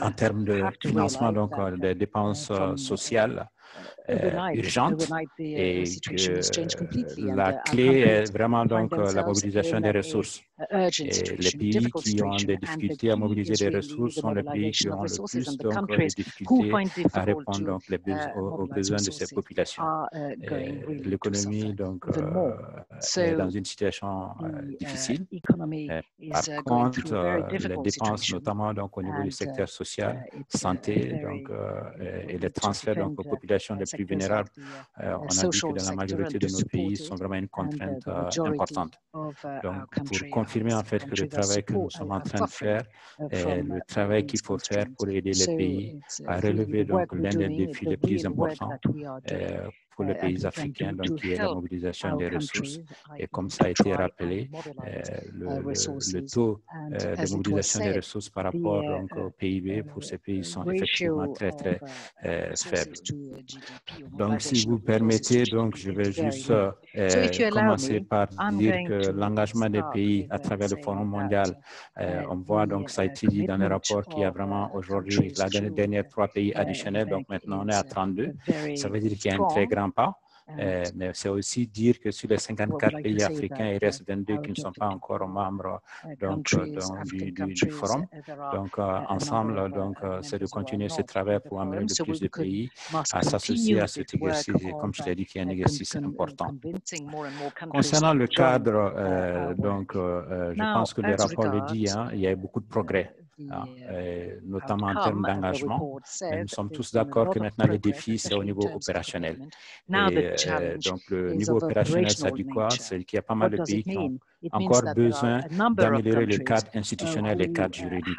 en termes de financement donc, des dépenses sociales urgentes, et que la clé est vraiment donc la mobilisation des ressources. Et les pays qui ont des difficultés à mobiliser des ressources sont les pays qui ont le plus donc, des difficultés à répondre donc, aux besoins de ces populations. L'économie donc est dans une situation difficile. Par contre, les dépenses, notamment donc, au niveau du secteur social, santé donc, et les transferts donc, aux populations les plus vulnérables, on a vu que dans la majorité de nos pays sont vraiment une contrainte importante. Donc, pour confirmer en fait que le travail que nous sommes en train de faire est le travail qu'il faut faire pour aider les pays à relever l'un des défis les plus importants pour les pays africains, donc qui est la mobilisation des ressources. Et comme ça a été rappelé, le taux de mobilisation des ressources par rapport donc, au PIB pour ces pays sont effectivement très, très faibles. Donc, si vous permettez, donc, je vais juste commencer par dire que l'engagement des pays à travers le Forum mondial, on voit, donc, ça a été dit dans le rapport qu'il y a vraiment aujourd'hui, la dernière 3 pays additionnels, donc maintenant on est à 32. Ça veut dire qu'il y a un très grand pas. Mais c'est aussi dire que sur les 54 pays africains, il reste 22 qui ne sont pas encore membres donc, du forum. Donc, ensemble, donc, c'est de continuer ce travail pour amener le plus de pays à s'associer à cet exercice. Et comme je l'ai dit, qui est un exercice important. Concernant le cadre, donc, je pense que le rapport le dit, hein, il y a eu beaucoup de progrès. Notamment en termes d'engagement. Nous sommes tous d'accord que maintenant le défi, c'est au niveau opérationnel. Et, donc, le niveau opérationnel, ça dit quoi? C'est qu'il y a pas mal de pays qui ont encore besoin d'améliorer le cadre institutionnel et le cadre juridique.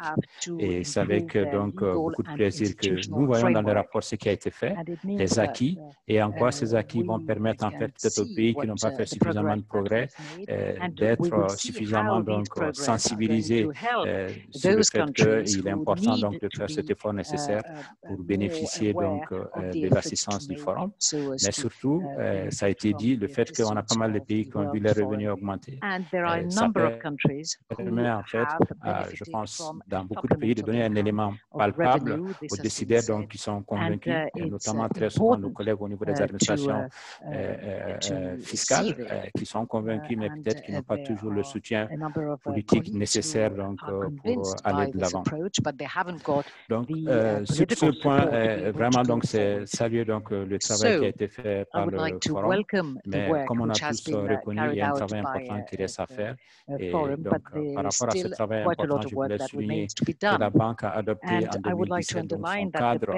Et c'est avec donc, beaucoup de plaisir que nous voyons dans le rapport ce qui a été fait, les acquis, et en quoi ces acquis vont permettre en fait peut-être aux pays qui n'ont pas fait suffisamment de progrès d'être suffisamment donc, sensibilisés sur le fait qu'il est important donc, de faire cet effort nécessaire pour bénéficier donc, de l'assistance du forum. Mais surtout, ça a été dit, le fait qu'on a pas mal de pays qui ont vu leurs revenus augmenter. there are a number of countries je pense, dans beaucoup de pays, de donner un élément palpable aux décideurs donc, qui sont convaincus, notamment très souvent nos collègues au niveau des administrations fiscales, qui sont convaincus, mais peut-être qui n'ont pas toujours le soutien politique nécessaire donc, pour aller de l'avant. Donc, sur ce point, vraiment, donc, c'est saluer donc, le travail qui a été fait par le Forum, mais comme on a tous reconnu, il y a un travail important qui reste à faire. Et donc, par rapport à ce travail important, je voulais souligner que la banque a adopté en 2017 son cadre de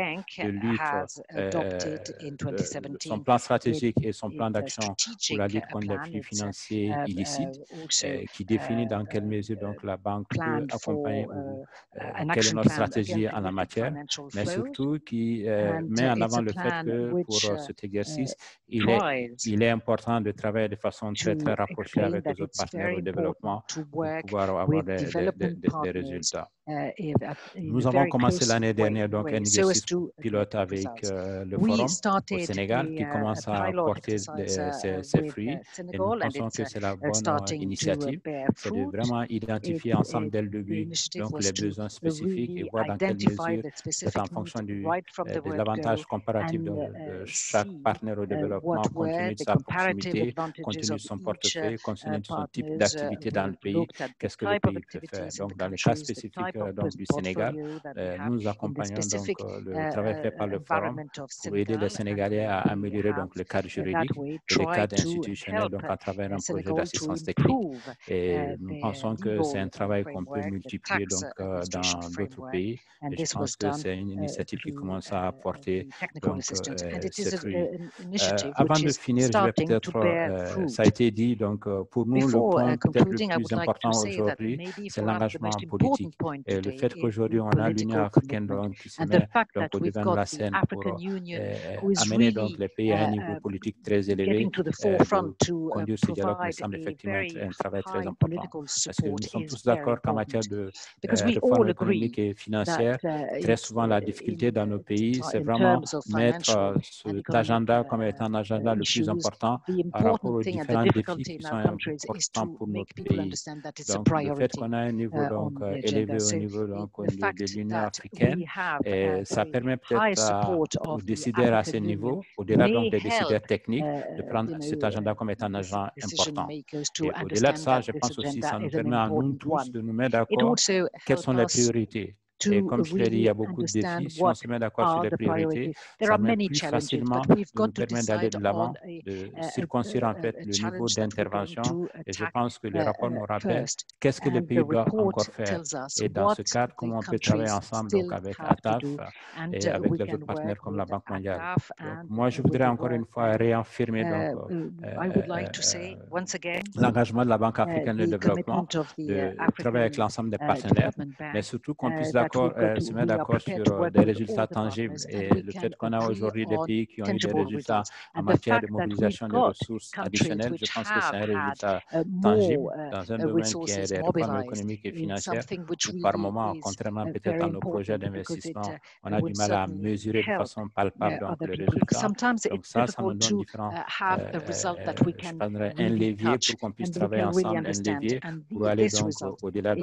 lutte, son plan stratégique et son plan d'action pour la lutte contre les flux financiers illicites, qui définit dans quelle mesure donc, la banque peut accompagner ou quelle est notre stratégie en la matière, mais surtout qui met en avant le fait que pour cet exercice, il est important de travailler de façon très rapprochée avec les autres partenaires au développement pour pouvoir avoir des résultats. Nous avons commencé l'année dernière donc un exercice pilote avec le Forum au Sénégal qui commence à porter ses fruits et nous pensons que c'est la bonne initiative. C'est de vraiment identifier ensemble dès le début donc, les besoins spécifiques et voir dans quelle mesure c'est en fonction de l'avantage comparatif de chaque partenaire au développement, compte tenu de sa proximité, compte tenu de son portefeuille, compte tenu de son type d'activité dans le pays, qu'est-ce que le pays peut faire. Donc dans le cas spécifique donc, du Sénégal, nous accompagnons donc, le travail fait par le Forum pour aider les Sénégalais à améliorer donc, le cadre juridique et le cadre institutionnel donc, à travers un projet d'assistance technique. Et nous pensons que c'est un travail qu'on peut multiplier donc, dans d'autres pays. Et je pense que c'est une initiative qui commence à apporter ses fruits. Avant de finir, je vais peut-être, ça a été dit, donc pour nous, le point peut-être le plus important aujourd'hui, c'est l'engagement politique. Et le fait qu'aujourd'hui, on a l'Union africaine qui se met donc, au devant de la scène pour amener donc, les pays à un niveau politique très élevé, conduire ce dialogue me semble effectivement être un travail très important. Parce que nous sommes tous d'accord qu'en matière de réforme économique et financière, très souvent la difficulté dans nos pays, c'est vraiment mettre cet agenda comme étant l'agenda le plus important par rapport aux différents défis qui sont importants pour notre pays. Donc, le fait qu'on a un niveau donc, élevé au niveau donc, de l'Union africaine, et ça permet peut-être aux décideurs à ce niveau, au-delà donc des décideurs techniques, de prendre cet agenda comme étant un agenda important. Et au-delà de ça, je pense aussi que ça nous permet à nous tous de nous mettre d'accord quelles sont les priorités. Et comme je l'ai dit, il y a beaucoup de défis. Si on se met d'accord sur les priorités, ça permet plus facilement de nous permettre d'aller de l'avant, de circonscrire en fait le niveau d'intervention. Et je pense que le rapport nous rappelle qu'est-ce que les pays doivent encore faire. Et dans ce cadre, comment on peut travailler ensemble donc avec ATAF et avec les autres partenaires comme la Banque mondiale. Donc, moi, je voudrais encore une fois réaffirmer l'engagement de la Banque africaine de développement de travailler avec l'ensemble des partenaires, mais surtout qu'on puisse se mettre d'accord sur des résultats tangibles. Et le fait qu'on a aujourd'hui des pays qui ont eu des résultats en matière de mobilisation des ressources additionnelles, je pense que c'est un résultat tangible dans un domaine qui est des réformes économiques et financières. Par moment, contrairement peut-être à nos projets d'investissement, on a du mal à mesurer de façon palpable donc, le résultat. Donc ça nous donne différents un levier pour qu'on puisse travailler ensemble, un levier pour aller donc au-delà de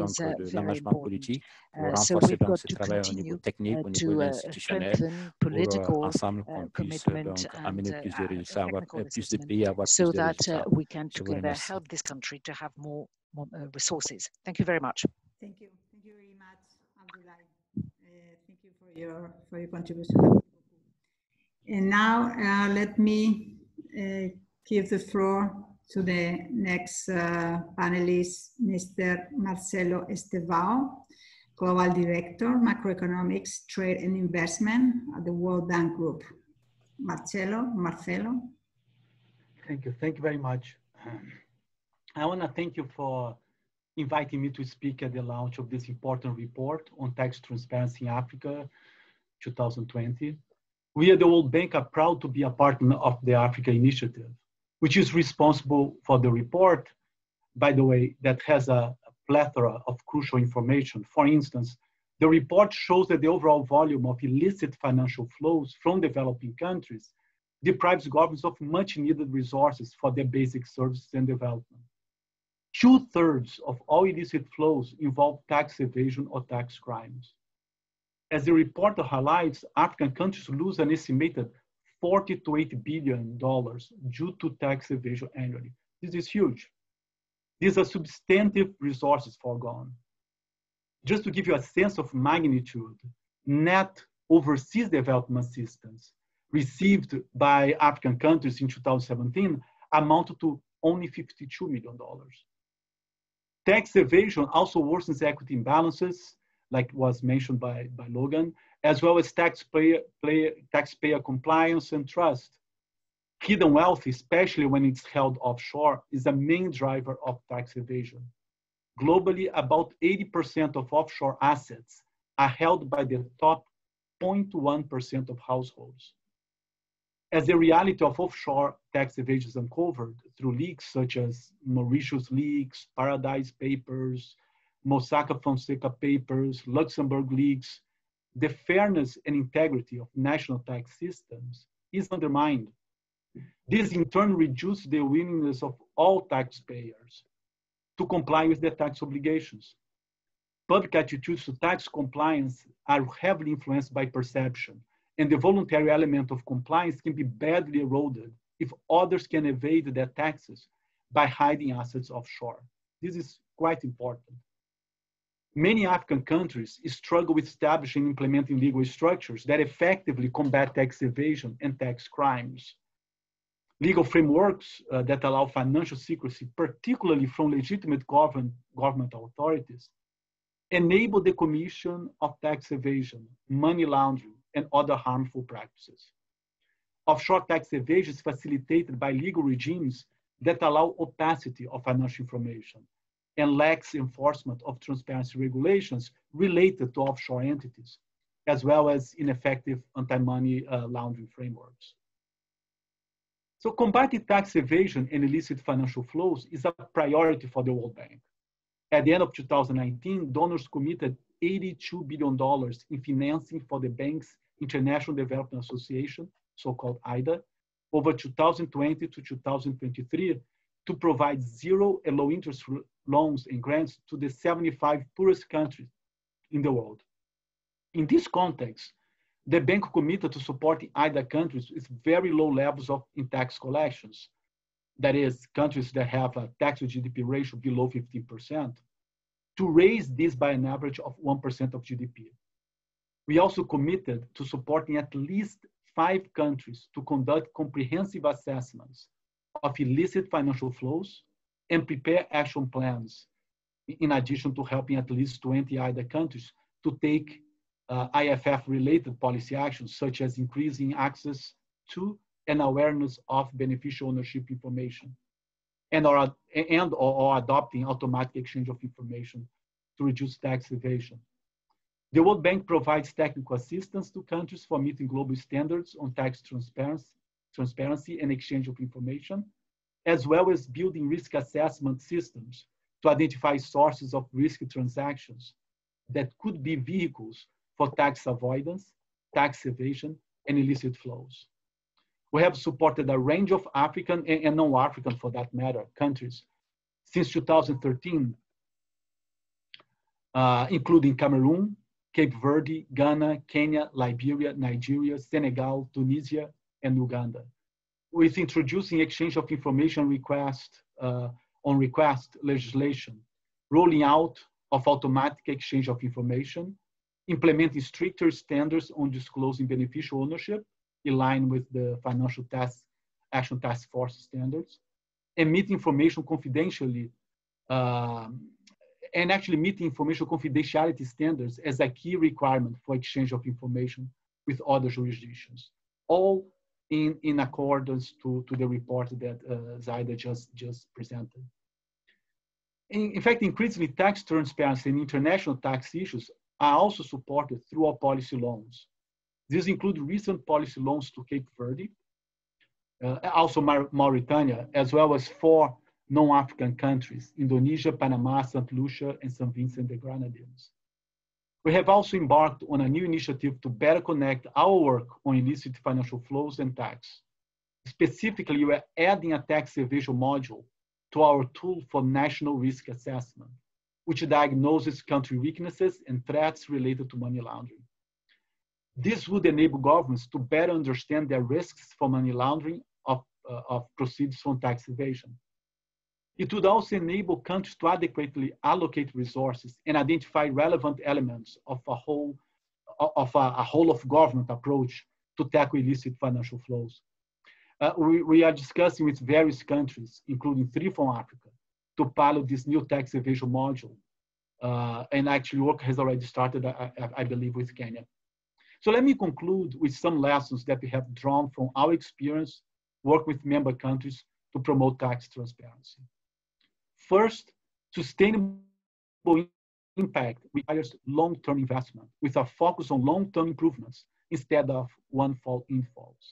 l'engagement politique, pour renforcer donc ce travail au niveau technique, au niveau institutionnel, pour ensemble qu'on puisse donc amener plus de résultats, avoir plus de pays, avoir plus de résultats. Je vous remercie. Thank you very much. Thank you. Thank you very much, Abdoulaye. Thank you for your contribution. And now let me give the floor to the next panelist, Mr. Marcelo Estevão, Global Director, Macroeconomics, Trade and Investment at the World Bank Group. Marcelo. Thank you. Thank you very much. I want to thank you for inviting me to speak at the launch of this important report on tax transparency in Africa 2020. We at the World Bank are proud to be a partner of the Africa Initiative, which is responsible for the report, by the way, that has a plethora of crucial information. For instance, the report shows that the overall volume of illicit financial flows from developing countries deprives governments of much needed resources for their basic services and development. 2/3 of all illicit flows involve tax evasion or tax crimes. As the report highlights, African countries lose an estimated $40 to $80 billion due to tax evasion annually. This is huge. These are substantive resources foregone. Just to give you a sense of magnitude, net overseas development assistance received by African countries in 2017 amounted to only $52 million. Tax evasion also worsens equity imbalances, like was mentioned by Logan, as well as taxpayer compliance and trust. Hidden wealth, especially when it's held offshore, is a main driver of tax evasion. Globally, about 80% of offshore assets are held by the top 0.1% of households. As the reality of offshore tax evasion is uncovered through leaks such as Mauritius leaks, Paradise Papers, Mossack Fonseca Papers, Luxembourg leaks, the fairness and integrity of national tax systems is undermined. This in turn reduces the willingness of all taxpayers to comply with their tax obligations. Public attitudes to tax compliance are heavily influenced by perception, and the voluntary element of compliance can be badly eroded if others can evade their taxes by hiding assets offshore. This is quite important. Many African countries struggle with establishing and implementing legal structures that effectively combat tax evasion and tax crimes. Legal frameworks that allow financial secrecy, particularly from legitimate government authorities, enable the commission of tax evasion, money laundering, and other harmful practices. Offshore tax evasion is facilitated by legal regimes that allow opacity of financial information and lacks enforcement of transparency regulations related to offshore entities, as well as ineffective anti-money laundering frameworks. So combating tax evasion and illicit financial flows is a priority for the World Bank. At the end of 2019, donors committed $82 billion in financing for the bank's International Development Association, so-called IDA, over 2020 to 2023 to provide zero and low interest loans and grants to the 75 poorest countries in the world. In this context, the bank committed to supporting IDA countries with very low levels of tax collections. That is, countries that have a tax to GDP ratio below 15%, to raise this by an average of 1% of GDP. We also committed to supporting at least 5 countries to conduct comprehensive assessments of illicit financial flows and prepare action plans, in addition to helping at least 20 IDA countries to take IFF-related policy actions, such as increasing access to and awareness of beneficial ownership information and or adopting automatic exchange of information to reduce tax evasion. The World Bank provides technical assistance to countries for meeting global standards on tax transparency and exchange of information, as well as building risk assessment systems to identify sources of risky transactions that could be vehicles for tax avoidance, tax evasion, and illicit flows. We have supported a range of African and non-African, for that matter, countries since 2013, including Cameroon, Cape Verde, Ghana, Kenya, Liberia, Nigeria, Senegal, Tunisia, and Uganda, with introducing exchange of information on request legislation, rolling out of automatic exchange of information, implementing stricter standards on disclosing beneficial ownership in line with the Financial Action Task Force standards, and meeting information confidentiality standards as a key requirement for exchange of information with other jurisdictions, all in accordance to the report that Zayda just presented. In fact, increasingly, tax transparency and international tax issues are also supported through our policy loans. These include recent policy loans to Cape Verde, also Mauritania, as well as 4 non-African countries, Indonesia, Panama, St. Lucia, and St. Vincent and the Grenadines. We have also embarked on a new initiative to better connect our work on illicit financial flows and tax. Specifically, we are adding a tax evasion module to our tool for national risk assessment, which diagnoses country weaknesses and threats related to money laundering. This would enable governments to better understand their risks for money laundering of proceeds from tax evasion. It would also enable countries to adequately allocate resources and identify relevant elements of a whole of government approach to tackle illicit financial flows. We are discussing with various countries, including 3 from Africa, to pilot this new tax evasion module. And actually work has already started, I believe, with Kenya. So let me conclude with some lessons that we have drawn from our experience working with member countries to promote tax transparency. First, sustainable impact requires long-term investment with a focus on long-term improvements instead of one-off infalls.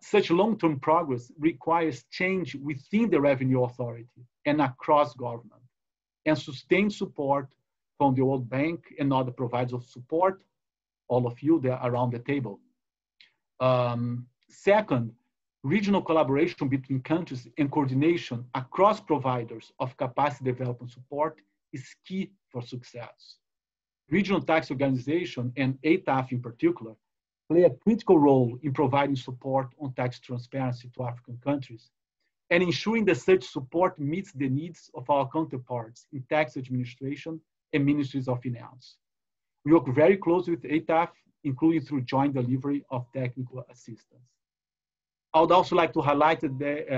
Such long-term progress requires change within the revenue authority and across government, and sustained support from the World Bank and other providers of support, all of you there around the table. Second, regional collaboration between countries and coordination across providers of capacity development support is key for success. Regional tax organization and ATAF in particular play a critical role in providing support on tax transparency to African countries and ensuring that such support meets the needs of our counterparts in tax administration and ministries of finance. We work very closely with ATAF, including through joint delivery of technical assistance. I would also like to highlight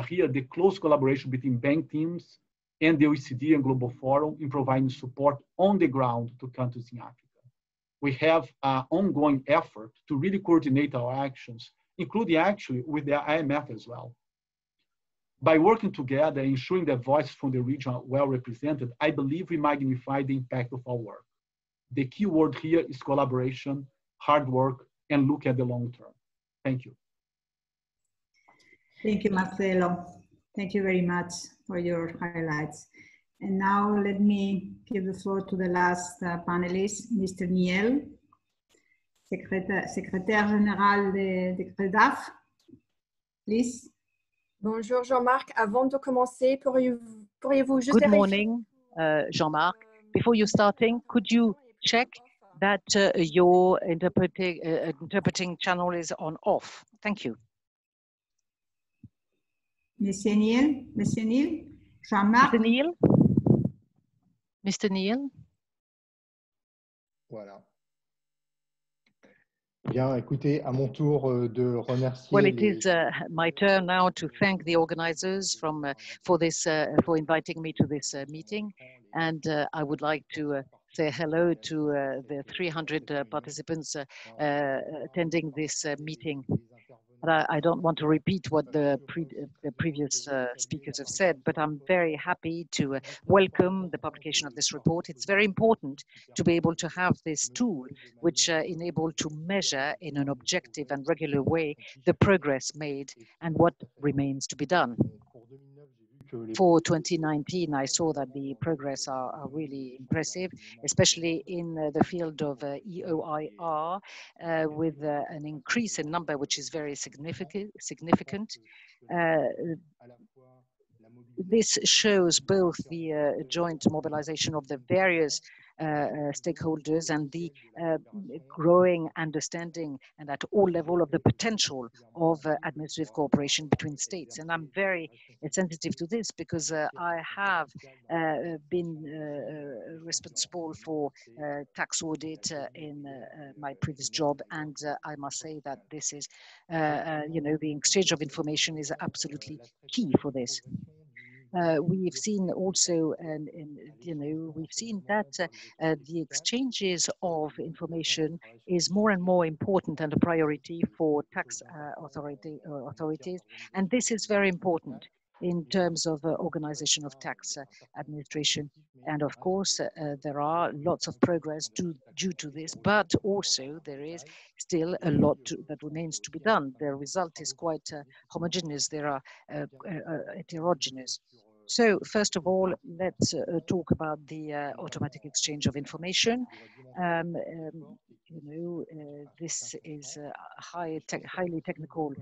here the close collaboration between bank teams and the OECD and Global Forum in providing support on the ground to countries in Africa. We have an ongoing effort to really coordinate our actions, including actually with the IMF as well. By working together and ensuring that voices from the region are well represented, I believe we magnify the impact of our work. The key word here is collaboration, hard work, and look at the long term. Thank you. Thank you, Marcelo. Thank you very much for your highlights. And now let me give the floor to the last panelist, Mr. Miel, Secrétaire Général de CREDAF, please. Bonjour Jean-Marc, avant de commencer, pourriez-vous juste... Good morning, Jean-Marc. Before you starting, could you check that your interpreting channel is on off? Thank you. Monsieur Neil, Jean-Marc. Mr. Neil. Voilà. Bien, écoutez, à mon tour de remercier. Well, it is my turn now to thank the organizers for inviting me to this meeting, and I would like to say hello to the 300 participants attending this meeting. I don't want to repeat what the previous speakers have said, but I'm very happy to welcome the publication of this report. It's very important to be able to have this tool, which enables to measure in an objective and regular way the progress made and what remains to be done. For 2019, I saw that the progress are really impressive, especially in the field of EOIR, with an increase in number, which is very significant. This shows both the joint mobilization of the various stakeholders and the growing understanding and at all level of the potential of administrative cooperation between states. And I'm very sensitive to this because I have been responsible for tax audit in my previous job, and I must say that this is, you know, the exchange of information is absolutely key for this. We've seen also, we've seen that the exchanges of information is more and more important and a priority for tax authorities, and this is very important in terms of organization of tax administration. And of course, there are lots of progress due to this, but also there is still a lot that remains to be done. The result is quite homogeneous. There are heterogeneous So first of all, let's talk about the automatic exchange of information. This is a highly technical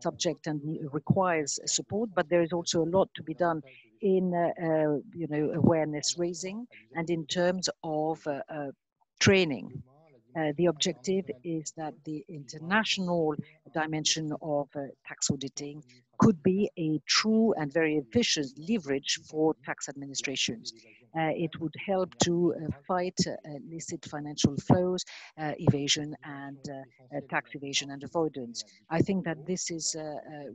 subject and requires support, but there is also a lot to be done in awareness raising and in terms of training. The objective is that the international dimension of tax auditing could be a true and very efficient leverage for tax administrations. It would help to fight illicit financial flows, evasion and tax evasion and avoidance. I think that this is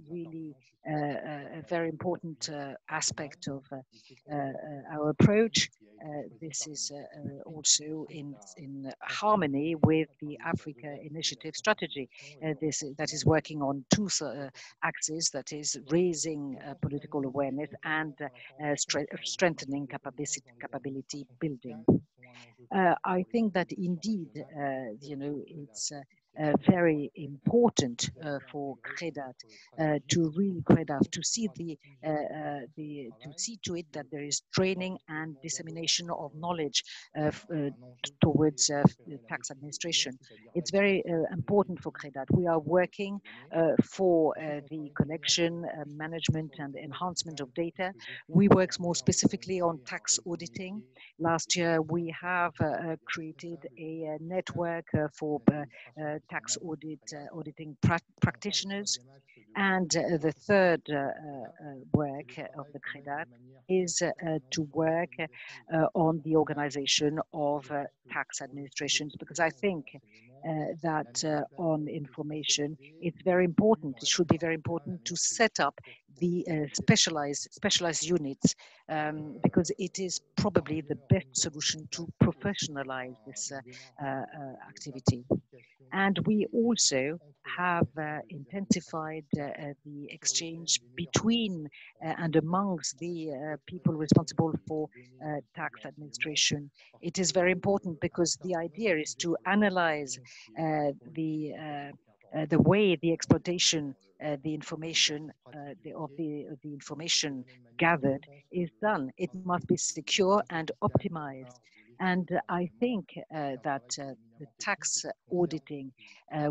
really a very important aspect of our approach. This is also in harmony with the Africa Initiative strategy. That is working on two axes, that is raising political awareness and strengthening capability building. I think that indeed, it's very important for CREDAF to really see to it that there is training and dissemination of knowledge towards tax administration. It's very important for CREDAF. We are working for the collection, management, and enhancement of data. We work more specifically on tax auditing. Last year, we have created a network for tax auditing practitioners. And the third work of the CREDAF is to work on the organization of tax administrations, because I think that on information, it's very important, it should be very important to set up the specialized units, because it is probably the best solution to professionalize this activity. And we also have intensified the exchange between and amongst the people responsible for tax administration. It is very important because the idea is to analyze the way the exploitation, the information of the information gathered is done. It must be secure and optimized. And I think that the tax auditing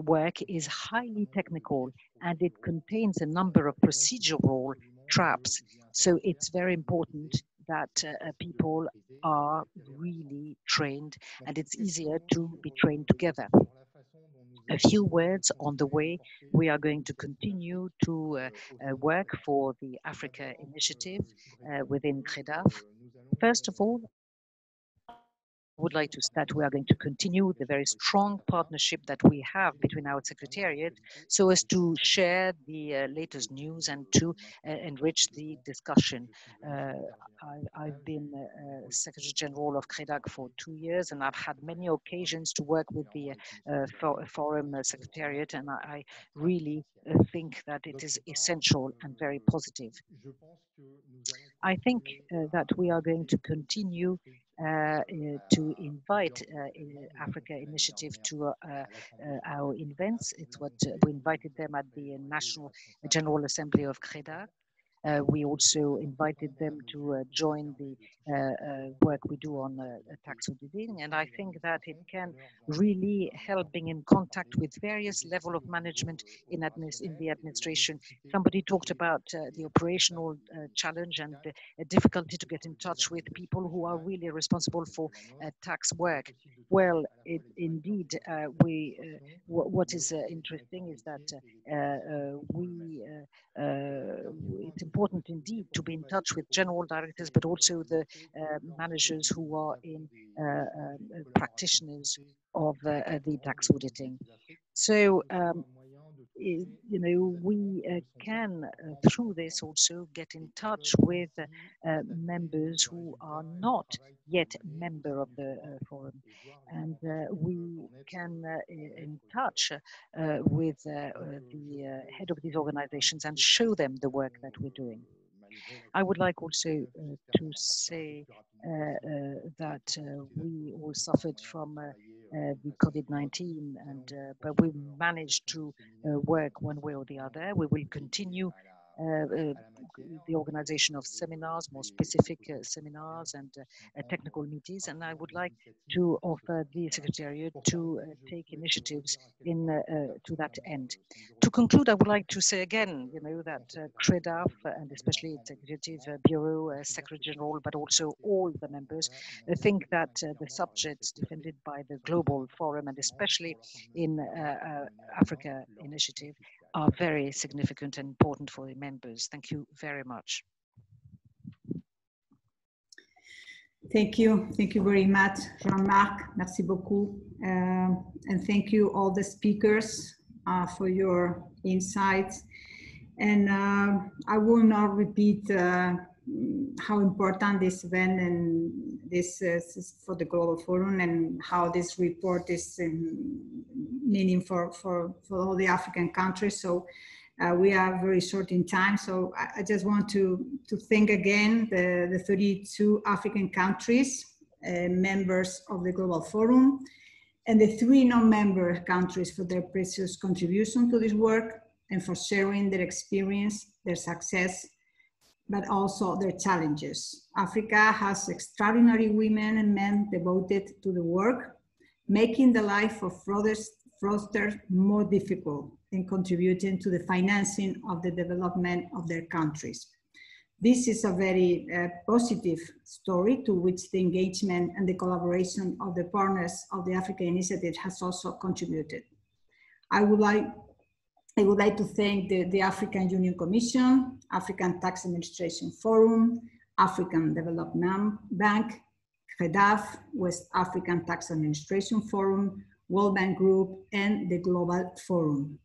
work is highly technical, and it contains a number of procedural traps. So it's very important that people are really trained, and it's easier to be trained together. A few words on the way we are going to continue to work for the Africa Initiative within CREDAF. First of all, would like to say that we are going to continue the very strong partnership that we have between our secretariat, so as to share the latest news and to enrich the discussion. I've been Secretary General of CREDAF for 2 years, and I've had many occasions to work with the Forum Secretariat, and I really think that it is essential and very positive. I think that we are going to continue to invite Africa Initiative to our events. It's what we invited them at the National General Assembly of CREDAF. We also invited them to join the work we do on tax auditing, and I think that it can really help being in contact with various level of management in the administration. Somebody talked about the operational challenge and the difficulty to get in touch with people who are really responsible for tax work. Well, indeed, what is interesting is that it's important indeed to be in touch with general directors, but also the managers who are in practitioners of the tax auditing. So, we can, through this, also get in touch with members who are not yet member of the forum. And we can in touch with the head of these organizations and show them the work that we're doing. I would like also to say that we all suffered from the COVID-19, but we managed to work one way or the other. We will continue the organization of seminars, more specific seminars and technical meetings. And I would like to offer the Secretariat to take initiatives in to that end. To conclude, I would like to say again, you know, that CREDAF and especially its Executive Bureau, Secretary General, but also all the members think that the subjects defended by the Global Forum and especially in Africa Initiative are very significant and important for the members. Thank you very much. Thank you. Thank you very much, Jean-Marc. Merci beaucoup. And thank you all the speakers for your insights. And I will not repeat how important this event and this is for the Global Forum and how this report is meaning for all the African countries. So we are very short in time. So I just want to thank again the 32 African countries, members of the Global Forum, and the 3 non-member countries for their precious contribution to this work and for sharing their experience, their success, but also their challenges. Africa has extraordinary women and men devoted to the work, making the life of fraudsters more difficult and contributing to the financing of the development of their countries. This is a very positive story to which the engagement and the collaboration of the partners of the Africa Initiative has also contributed. I would like to thank the African Union Commission, African Tax Administration Forum, African Development Bank, CREDAF, West African Tax Administration Forum, World Bank Group, and the Global Forum.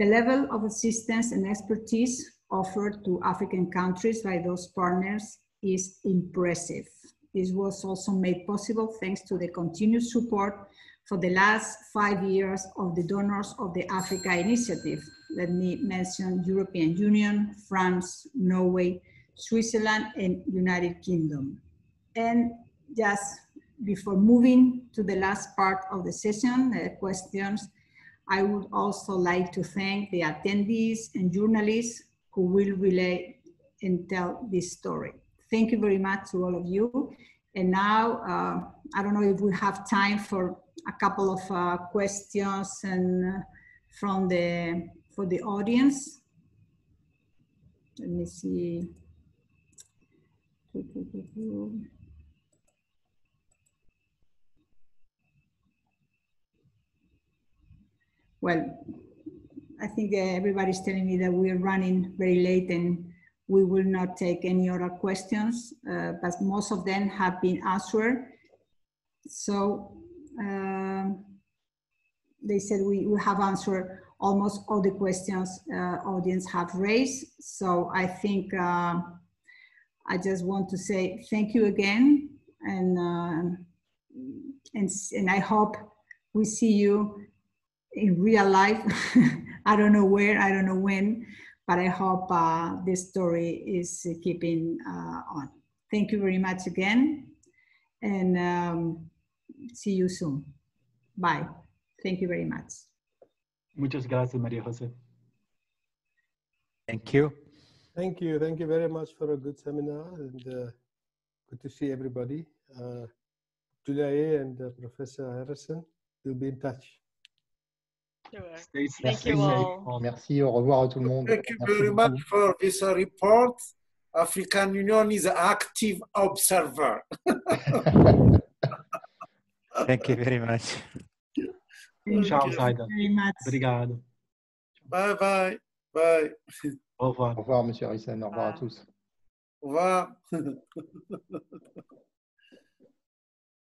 The level of assistance and expertise offered to African countries by those partners is impressive. This was also made possible thanks to the continued support for the last 5 years of the donors of the Africa Initiative. Let me mention European Union, France, Norway, Switzerland, and United Kingdom. And just before moving to the last part of the session, questions, I would also like to thank the attendees and journalists who will relay and tell this story. Thank you very much to all of you. And now, I don't know if we have time for a couple of questions and for the audience. Let me see. Well, I think everybody's telling me that we're running very late and we will not take any other questions, but most of them have been answered. So they said we have answered almost all the questions audience have raised. So I think I just want to say thank you again, and I hope we see you in real life. I don't know where, I don't know when, but I hope this story is keeping on. Thank you very much again, and see you soon. Bye. Thank you very much. Muchas gracias, Maria Jose. Thank you. Thank you. Thank you very much for a good seminar, and good to see everybody. Julia and Professor Harrison will be in touch. Stay safe. Thank you all. Merci. Au revoir à tout le monde. Thank you very much for this report. African Union is an active observer. Thank you very much. Thank you very much. Obrigado. Bye bye. Bye. Au revoir. Au revoir, Monsieur Harrison. Au revoir à tous. Au revoir.